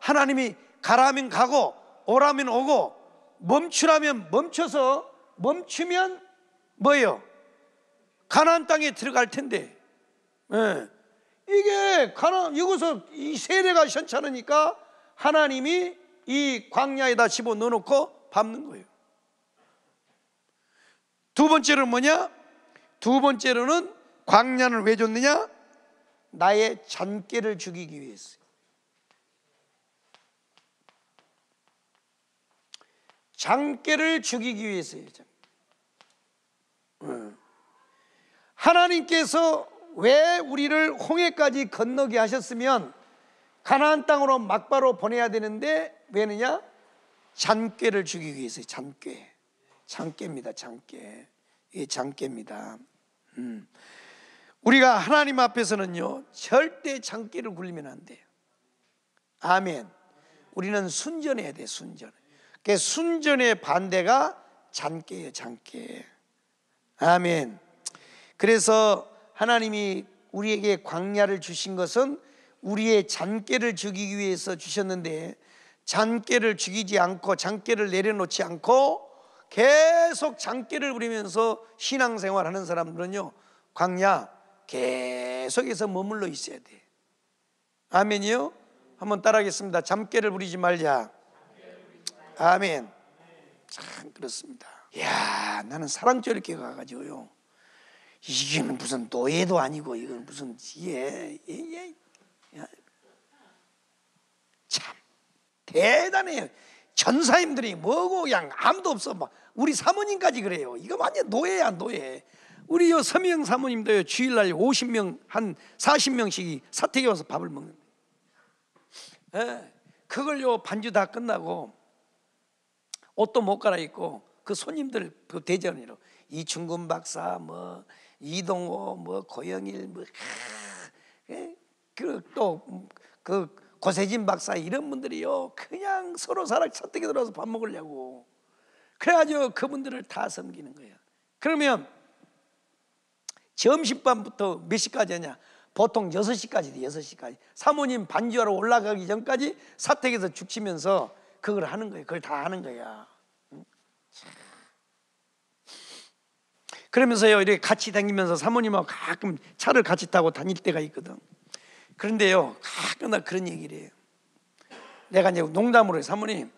하나님이 가라면 가고 오라면 오고 멈추라면 멈춰서, 멈추면 뭐예요? 가나안 땅에 들어갈 텐데. 이게 여기서 이 세례가 시원찮으니까 하나님이 이 광야에다 집어 넣어놓고 밟는 거예요. 두 번째로는 뭐냐? 두 번째로는 광야를 왜 줬느냐? 나의 잔꾀를 죽이기 위해서. 잔꾀를 죽이기 위해서예요. 하나님께서 왜 우리를 홍해까지 건너게 하셨으면 가나안 땅으로 막바로 보내야 되는데 왜느냐? 잔꾀를 죽이기 위해서예요. 잔꾀. 잔꾀입니다. 잔꾀. 이게 잔꾀입니다. 우리가 하나님 앞에서는요 절대 잔꾀를 굴리면 안 돼요. 아멘. 우리는 순전해야 돼. 순전. 그 순전의 반대가 잔꾀예요. 잔꾀. 아멘. 그래서 하나님이 우리에게 광야를 주신 것은 우리의 잔꾀를 죽이기 위해서 주셨는데, 잔꾀를 죽이지 않고 잔꾀를 내려놓지 않고 계속 잔꾀를 부리면서 신앙생활하는 사람들은요 광야 계속해서 머물러 있어야 돼. 아멘이요? 한번 따라하겠습니다. 잔꾀를 부리지 말자. 아멘. 참 그렇습니다. 이야, 나는 사랑절 이렇게 가가지고요 이게 무슨 노예도 아니고 이건 무슨 참 대단해요. 전사님들이 뭐고 그냥 아무도 없어. 막 우리 사모님까지 그래요. 이거 완전 노예야 노예. 우리 요 서명 사모님도 주일날 50명 한 40명씩 사택에 와서 밥을 먹는 거예요. 그걸 요 반주 다 끝나고 옷도 못 갈아입고 그 손님들 그 대전으로 이충근 박사 뭐 이동호 뭐 고영일 뭐 그 또 그 고세진 박사 이런 분들이요 그냥 서로 사락 차뜨기 들어서 밥 먹으려고 그래가지고 그분들을 다 섬기는 거예요. 그러면 점심밥부터 몇 시까지 하냐? 보통 6시까지 6시까지 사모님 반주하러 올라가기 전까지 사택에서 죽치면서 그걸 하는 거예요. 그걸 다 하는 거야. 그러면서요 이렇게 같이 다니면서 사모님하고 가끔 차를 같이 타고 다닐 때가 있거든. 그런데요 가끔 나 그런 얘기를 해요. 내가 이제 농담으로 해요. 사모님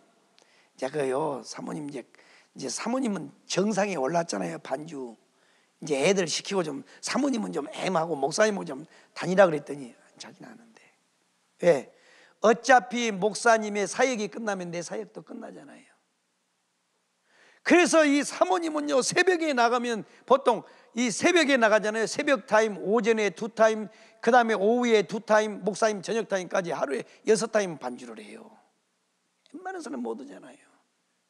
제가요 사모님 이제 사모님은 정상에 올랐잖아요. 반주 이제 애들 시키고 좀 사모님은 좀 애하고 목사님은 좀 다니라 그랬더니 자기는 아는데 왜? 어차피 목사님의 사역이 끝나면 내 사역도 끝나잖아요. 그래서 이 사모님은요 새벽에 나가면 보통 이 새벽에 나가잖아요. 새벽 타임, 오전에 두 타임, 그 다음에 오후에 두 타임, 목사님 저녁 타임까지 하루에 6타임 반주를 해요. 웬만한 사람 못 오잖아요.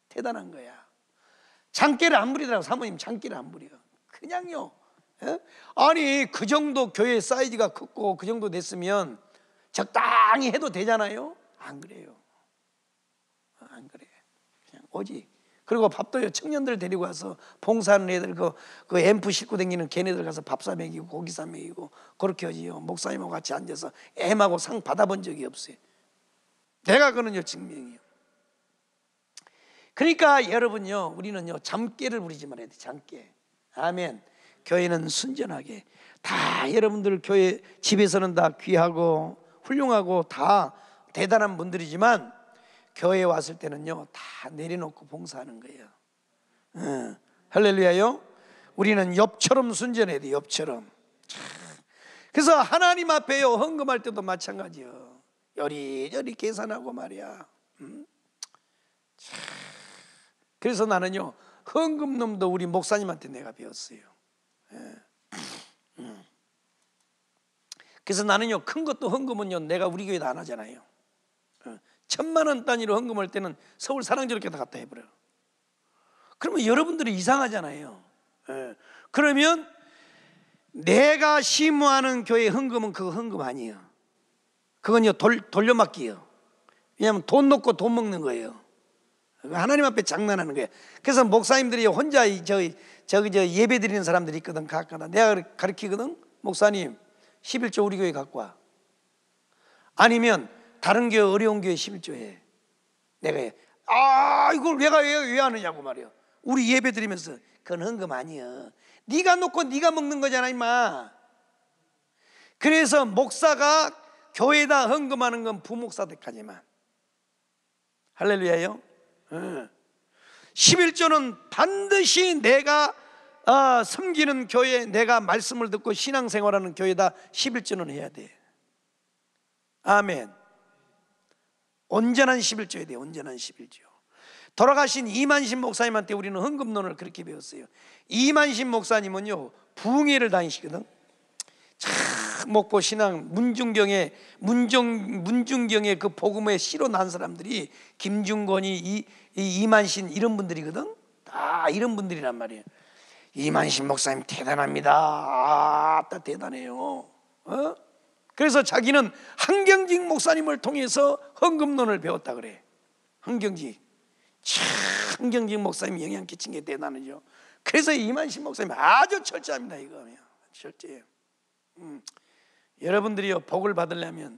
대단한 거야. 잔꾀를 안 부리더라고. 사모님 잔꾀를 안 부려. 그냥요. 에? 아니 그 정도 교회 사이즈가 컸고 그 정도 됐으면 적당히 해도 되잖아요. 안 그래요. 안 그래. 그냥 오지. 그리고 밥도 청년들 데리고 와서 봉사하는 애들 그 앰프 싣고 다니는 걔네들 가서 밥 사 먹이고 고기 사 먹이고 그렇게 하지요. 목사님하고 같이 앉아서 앰하고 상 받아본 적이 없어요. 내가 그는요 증명이에요. 그러니까 여러분요 우리는요 잠깨를 부리지 말아야 돼. 잠깨. 아멘. 교회는 순전하게 다 여러분들 교회 집에서는 다 귀하고 훌륭하고 다 대단한 분들이지만 교회에 왔을 때는요 다 내려놓고 봉사하는 거예요. 할렐루야요. 우리는 엽처럼 순전해야 돼. 엽처럼. 그래서 하나님 앞에 요 헌금할 때도 마찬가지요. 여리저리 계산하고 말이야. 그래서 나는요 헌금놈도 우리 목사님한테 내가 배웠어요. 그래서 나는요 큰 것도 헌금은요 내가 우리 교회도 안 하잖아요. 10,000,000원 단위로 헌금할 때는 서울 사랑제로께 다 갖다 해버려요. 그러면 여러분들이 이상하잖아요. 그러면 내가 심호하는 교회 헌금은 그거 헌금 아니에요. 그건요 돌려막기예요. 왜냐하면 돈 놓고 돈 먹는 거예요. 하나님 앞에 장난하는 거예요. 그래서 목사님들이 혼자 저 예배 드리는 사람들이 있거든. 가끔 내가 가르치거든. 목사님 11조 우리 교회 갖고 와. 아니면 다른 교회 어려운 교회 11조 해. 내가 해. 아 이걸 내가 왜 하느냐고 말이야. 우리 예배 드리면서 그건 헌금 아니야. 네가 놓고 네가 먹는 거잖아 임마. 그래서 목사가 교회에다 헌금하는 건 부목사들까지만. 할렐루야요. 11조는 반드시 내가 섬기는 교회, 내가 말씀을 듣고 신앙생활하는 교회다. 11조는 해야 돼. 아멘. 온전한 11조에 대해 온전한 11조. 돌아가신 이만신 목사님한테 우리는 헌금론을 그렇게 배웠어요. 이만신 목사님은요 부흥회를 다니시거든. 참 목포 신앙 문중경의 그 복음에 씨로 난 사람들이 김중권이 이만신 이런 분들이거든. 다 이런 분들이란 말이에요. 이만신 목사님 대단합니다. 아따 대단해요. 그래서 자기는 한경직 목사님을 통해서 헌금론을 배웠다 그래. 한경직 목사님 영향 끼친 게 대단하죠. 그래서 이만신 목사님 아주 철저합니다. 이거 철저해요. 여러분들이요 복을 받으려면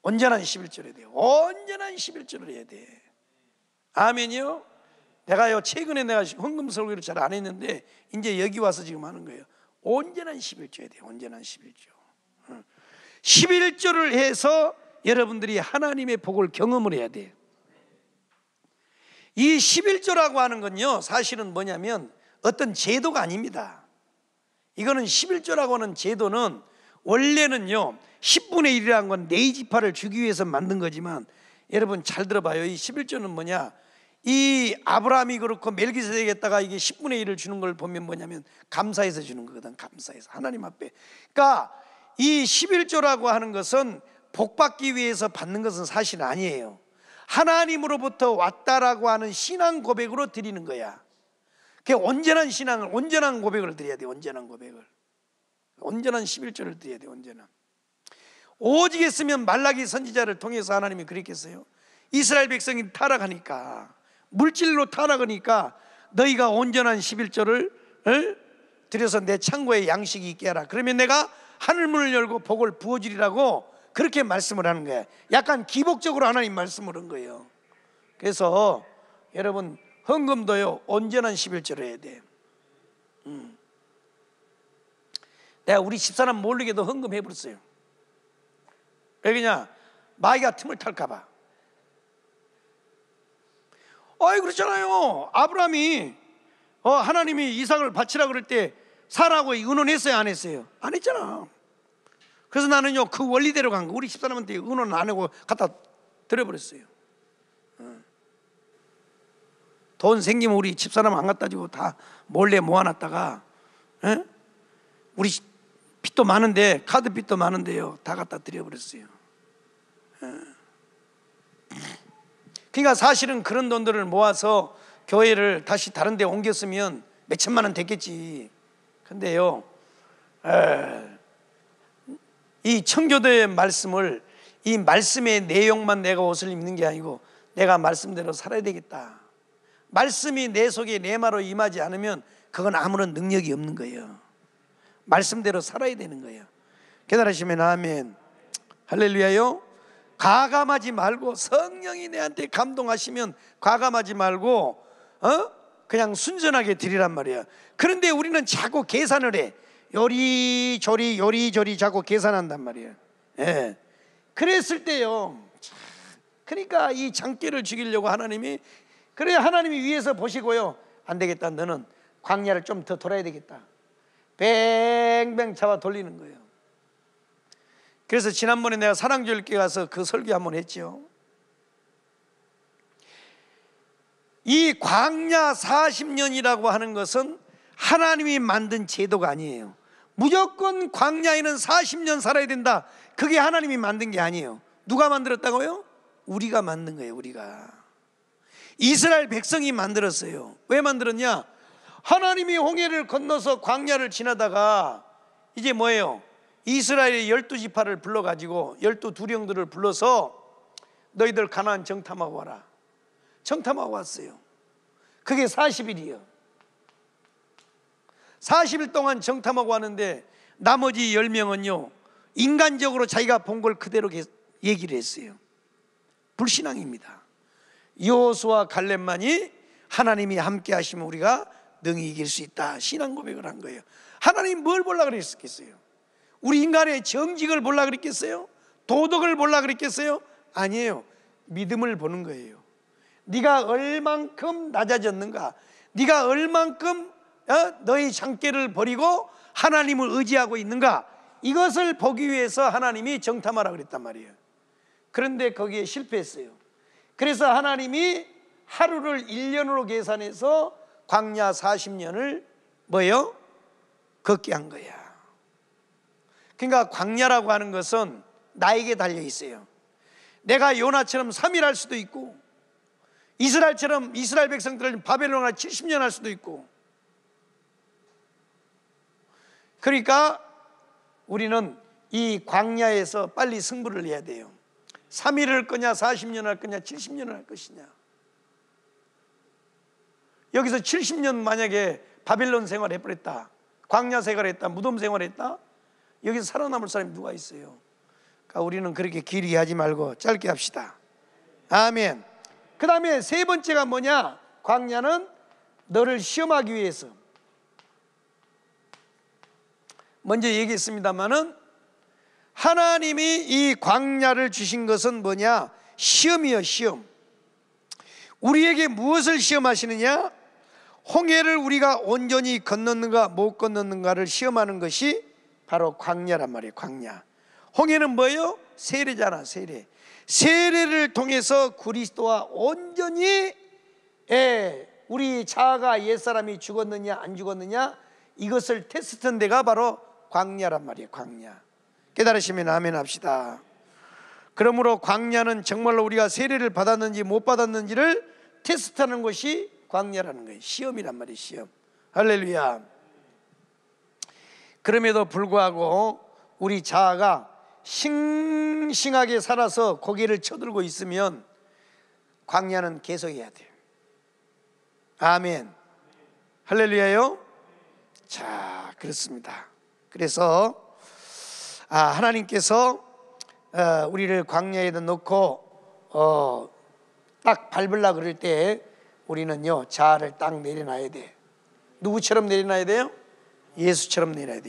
온전한 11절에 돼요. 온전한 11절을 해야 돼. 아멘이요. 내가요 최근에 내가 헌금 설교를 잘 안 했는데 이제 여기 와서 지금 하는 거예요. 온전한 11절에 돼요. 온전한 11절. 11절을 해서 여러분들이 하나님의 복을 경험을 해야 돼요. 이 11조라고 하는 건요 사실은 뭐냐면 어떤 제도가 아닙니다. 이거는 11조라고 하는 제도는 원래는요 10분의 1이라는 건 내지파를 주기 위해서 만든 거지만, 여러분 잘 들어봐요. 이 11조는 뭐냐, 이 아브라함이 그렇고 멜기세덱 했다가 이게 10분의 1을 주는 걸 보면 뭐냐면 감사해서 주는 거거든. 감사해서 하나님 앞에. 그러니까 이 11조라고 하는 것은 복받기 위해서 받는 것은 사실 아니에요. 하나님으로부터 왔다라고 하는 신앙 고백으로 드리는 거야. 그게 온전한 신앙을, 온전한 고백을 드려야 돼. 온전한 고백을, 온전한 11조를 드려야 돼. 온전한. 오직 했으면 말라기 선지자를 통해서 하나님이 그랬겠어요. 이스라엘 백성이 타락하니까, 물질로 타락하니까 너희가 온전한 11조를 드려서 내 창고에 양식이 있게 하라. 그러면 내가 하늘문을 열고 복을 부어주리라고 그렇게 말씀을 하는 거예요. 약간 기복적으로 하나님 말씀을 한 거예요. 그래서 여러분 헌금도요 온전한 11조를 해야 돼요. 내가 우리 집사람 모르게도 헌금해버렸어요. 왜 그러냐, 마귀가 틈을 탈까 봐. 아이 그렇잖아요. 아브라함이 하나님이 이삭을 바치라 그럴 때 사라고 의논했어요 안 했어요? 안 했잖아. 그래서 나는요 그 원리대로 간 거. 우리 집사람한테 의논 안 하고 갖다 드려버렸어요. 돈 생기면 우리 집사람 안 갖다 주고 다 몰래 모아놨다가, 우리 빚도 많은데, 카드 빚도 많은데요 다 갖다 드려버렸어요. 그러니까 사실은 그런 돈들을 모아서 교회를 다시 다른 데 옮겼으면 몇 천만 원 됐겠지. 근데요 이 청교도의 말씀을, 이 말씀의 내용만 내가 옷을 입는 게 아니고 내가 말씀대로 살아야 되겠다. 말씀이 내 속에 내 마로 임하지 않으면 그건 아무런 능력이 없는 거예요. 말씀대로 살아야 되는 거예요. 깨달으시면 아멘. 할렐루야요. 과감하지 말고, 성령이 내한테 감동하시면 과감하지 말고 그냥 순전하게 드리란 말이야. 그런데 우리는 자꾸 계산을 해. 요리조리 자꾸 계산한단 말이에요. 예. 그랬을 때요, 그러니까 이 장기를 죽이려고 하나님이, 그래 하나님이 위에서 보시고요 안 되겠다, 너는 광야를 좀 더 돌아야 되겠다. 뱅뱅 잡아 돌리는 거예요. 그래서 지난번에 내가 사랑절교에 가서 그 설교 한번 했죠. 이 광야 40년이라고 하는 것은 하나님이 만든 제도가 아니에요. 무조건 광야에는 40년 살아야 된다, 그게 하나님이 만든 게 아니에요. 누가 만들었다고요? 우리가 만든 거예요. 우리가. 이스라엘 백성이 만들었어요. 왜 만들었냐, 하나님이 홍해를 건너서 광야를 지나다가 이제 뭐예요, 이스라엘의 12지파를 불러가지고 12두령들을 불러서 너희들 가나안 정탐하고 와라. 정탐하고 왔어요. 그게 40일이에요 40일 동안 정탐하고 왔는데 나머지 10명은요 인간적으로 자기가 본 걸 그대로 얘기를 했어요. 불신앙입니다. 여호수아 갈렙만이 하나님이 함께 하시면 우리가 능히 이길 수 있다 신앙 고백을 한 거예요. 하나님이 뭘 보려고 그랬겠어요? 우리 인간의 정직을 보려고 그랬겠어요? 도덕을 보려고 그랬겠어요? 아니에요. 믿음을 보는 거예요. 네가 얼만큼 낮아졌는가, 네가 얼만큼 너의 장깨를 버리고 하나님을 의지하고 있는가, 이것을 보기 위해서 하나님이 정탐하라 그랬단 말이에요. 그런데 거기에 실패했어요. 그래서 하나님이 하루를 1년으로 계산해서 광야 40년을 뭐예요? 걷게 한 거야. 그러니까 광야라고 하는 것은 나에게 달려있어요. 내가 요나처럼 3일 할 수도 있고, 이스라엘처럼 이스라엘 백성들을 바벨론을 70년 할 수도 있고. 그러니까 우리는 이 광야에서 빨리 승부를 해야 돼요. 3일을 할 거냐, 40년 할 거냐, 70년을 할 것이냐. 여기서 70년 만약에 바벨론 생활을 해버렸다, 광야 생활을 했다, 무덤 생활을 했다, 여기서 살아남을 사람이 누가 있어요? 그러니까 우리는 그렇게 길게 하지 말고 짧게 합시다. 아멘. 그 다음에 세 번째가 뭐냐, 광야는 너를 시험하기 위해서. 먼저 얘기했습니다마는 하나님이 이 광야를 주신 것은 뭐냐, 시험이요, 시험. 우리에게 무엇을 시험하시느냐, 홍해를 우리가 온전히 건넜는가 못 건넜는가를 시험하는 것이 바로 광야란 말이에요. 광야. 홍해는 뭐예요? 세례잖아, 세례. 세례를 통해서 그리스도와 온전히 우리 자아가 옛사람이 죽었느냐 안 죽었느냐 이것을 테스트한 데가 바로 광야란 말이에요. 광야. 깨달으시면 아멘 합시다. 그러므로 광야는 정말로 우리가 세례를 받았는지 못 받았는지를 테스트하는 것이 광야라는 거예요. 시험이란 말이에요. 시험. 할렐루야. 그럼에도 불구하고 우리 자아가 싱싱하게 살아서 고개를 쳐들고 있으면 광야는 계속해야 돼요. 아멘. 할렐루야요. 자, 그렇습니다. 그래서 하나님께서 우리를 광야에다 놓고 딱 밟으려고 그럴 때 우리는요, 자아를 딱 내려놔야 돼. 누구처럼 내려놔야 돼요? 예수처럼 내려야 돼.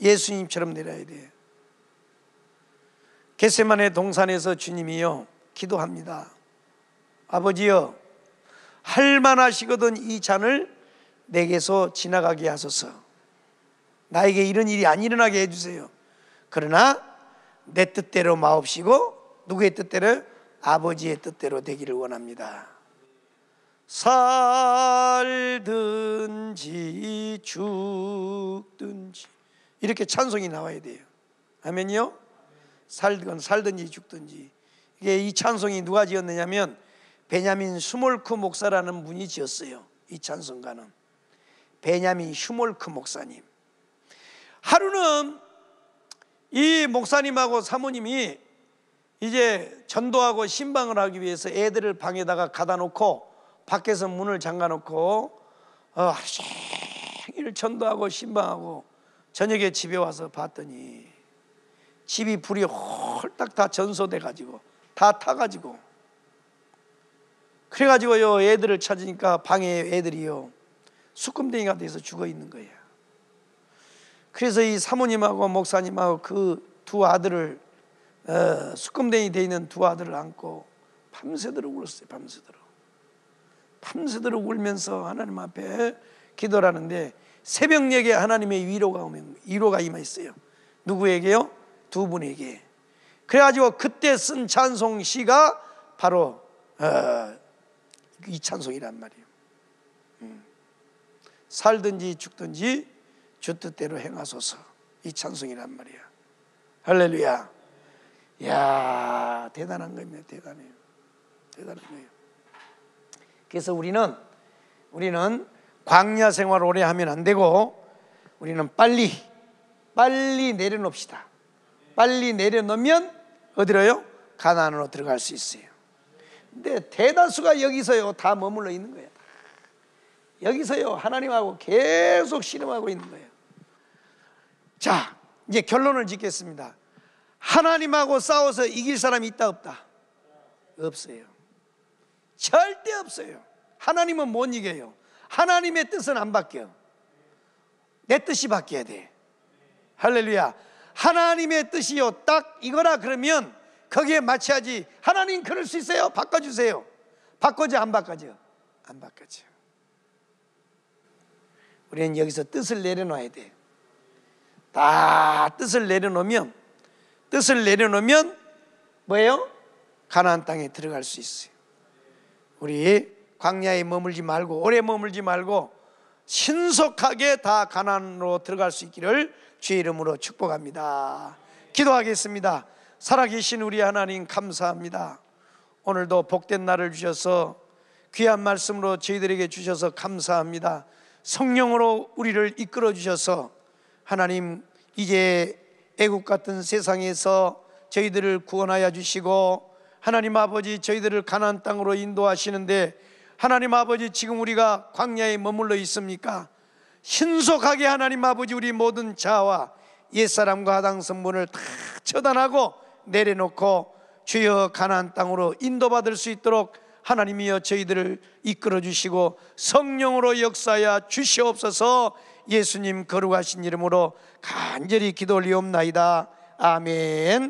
예수님처럼 내려야 돼. 겟세마네 동산에서 주님이요, 기도합니다. 아버지여, 할만하시거든 이 잔을 내게서 지나가게 하소서. 나에게 이런 일이 안 일어나게 해주세요. 그러나 내 뜻대로 마옵시고 누구의 뜻대로? 아버지의 뜻대로 되기를 원합니다. 살든지 죽든지 이렇게 찬송이 나와야 돼요. 아멘요. 살든지 죽든지. 이게 이 찬송이 누가 지었느냐면 베냐민 슈몰크 목사라는 분이 지었어요. 이 찬송가는 베냐민 슈몰크 목사님. 하루는 이 목사님하고 사모님이 이제 전도하고 신방을 하기 위해서 애들을 방에다가 가다 놓고 밖에서 문을 잠가 놓고 하루 종일 전도하고 신방하고 저녁에 집에 와서 봤더니 집이 불이 홀딱 다 전소돼 가지고 다 타 가지고 그래 가지고요, 애들을 찾으니까 방에 애들이요 수금댕이가 돼서 죽어 있는 거예요. 그래서 이 사모님하고 목사님하고 그 두 아들을 수금댕이 돼 있는 두 아들을 안고 밤새도록 울었어요. 밤새도록 울면서 하나님 앞에 기도를 하는데 새벽녘에 하나님의 위로가 임했어요. 누구에게요? 두 분에게. 그래가지고 그때 쓴 찬송시가 바로 이 찬송이란 말이에요. 살든지 죽든지 주 뜻대로 행하소서. 이 찬송이란 말이야. 할렐루야. 이야, 대단한 겁니다. 대단해요. 대단한 거예요. 그래서 우리는 광야 생활 오래 하면 안 되고 우리는 빨리 내려놓읍시다. 빨리 내려놓으면 어디로요? 가나안으로 들어갈 수 있어요. 근데 대다수가 여기서요 다 머물러 있는 거예요. 여기서요 하나님하고 계속 씨름하고 있는 거예요. 자, 이제 결론을 짓겠습니다. 하나님하고 싸워서 이길 사람이 있다 없다? 없어요. 절대 없어요. 하나님은 못 이겨요. 하나님의 뜻은 안 바뀌어. 내 뜻이 바뀌어야 돼. 할렐루야. 하나님의 뜻이요 딱 이거라 그러면 거기에 맞춰야지. 하나님 그럴 수 있어요? 바꿔주세요. 바꿔줘, 안 바꿔줘? 안 바꿔줘. 우리는 여기서 뜻을 내려놔야 돼. 다 뜻을 내려놓으면, 뜻을 내려놓으면 뭐예요? 가나안 땅에 들어갈 수 있어요. 우리 광야에 머물지 말고, 오래 머물지 말고 신속하게 다 가나안으로 들어갈 수 있기를 주의 이름으로 축복합니다. 기도하겠습니다. 살아계신 우리 하나님 감사합니다. 오늘도 복된 날을 주셔서 귀한 말씀으로 저희들에게 주셔서 감사합니다. 성령으로 우리를 이끌어 주셔서 하나님, 이제 애굽 같은 세상에서 저희들을 구원하여 주시고 하나님 아버지, 저희들을 가나안 땅으로 인도하시는데 하나님 아버지, 지금 우리가 광야에 머물러 있습니까? 신속하게 하나님 아버지, 우리 모든 자아와 옛사람과 하당 성분을 다 처단하고 내려놓고 주여 가나안 땅으로 인도받을 수 있도록 하나님이여 저희들을 이끌어 주시고 성령으로 역사하여 주시옵소서. 예수님 거룩하신 이름으로 간절히 기도 올리옵나이다. 아멘.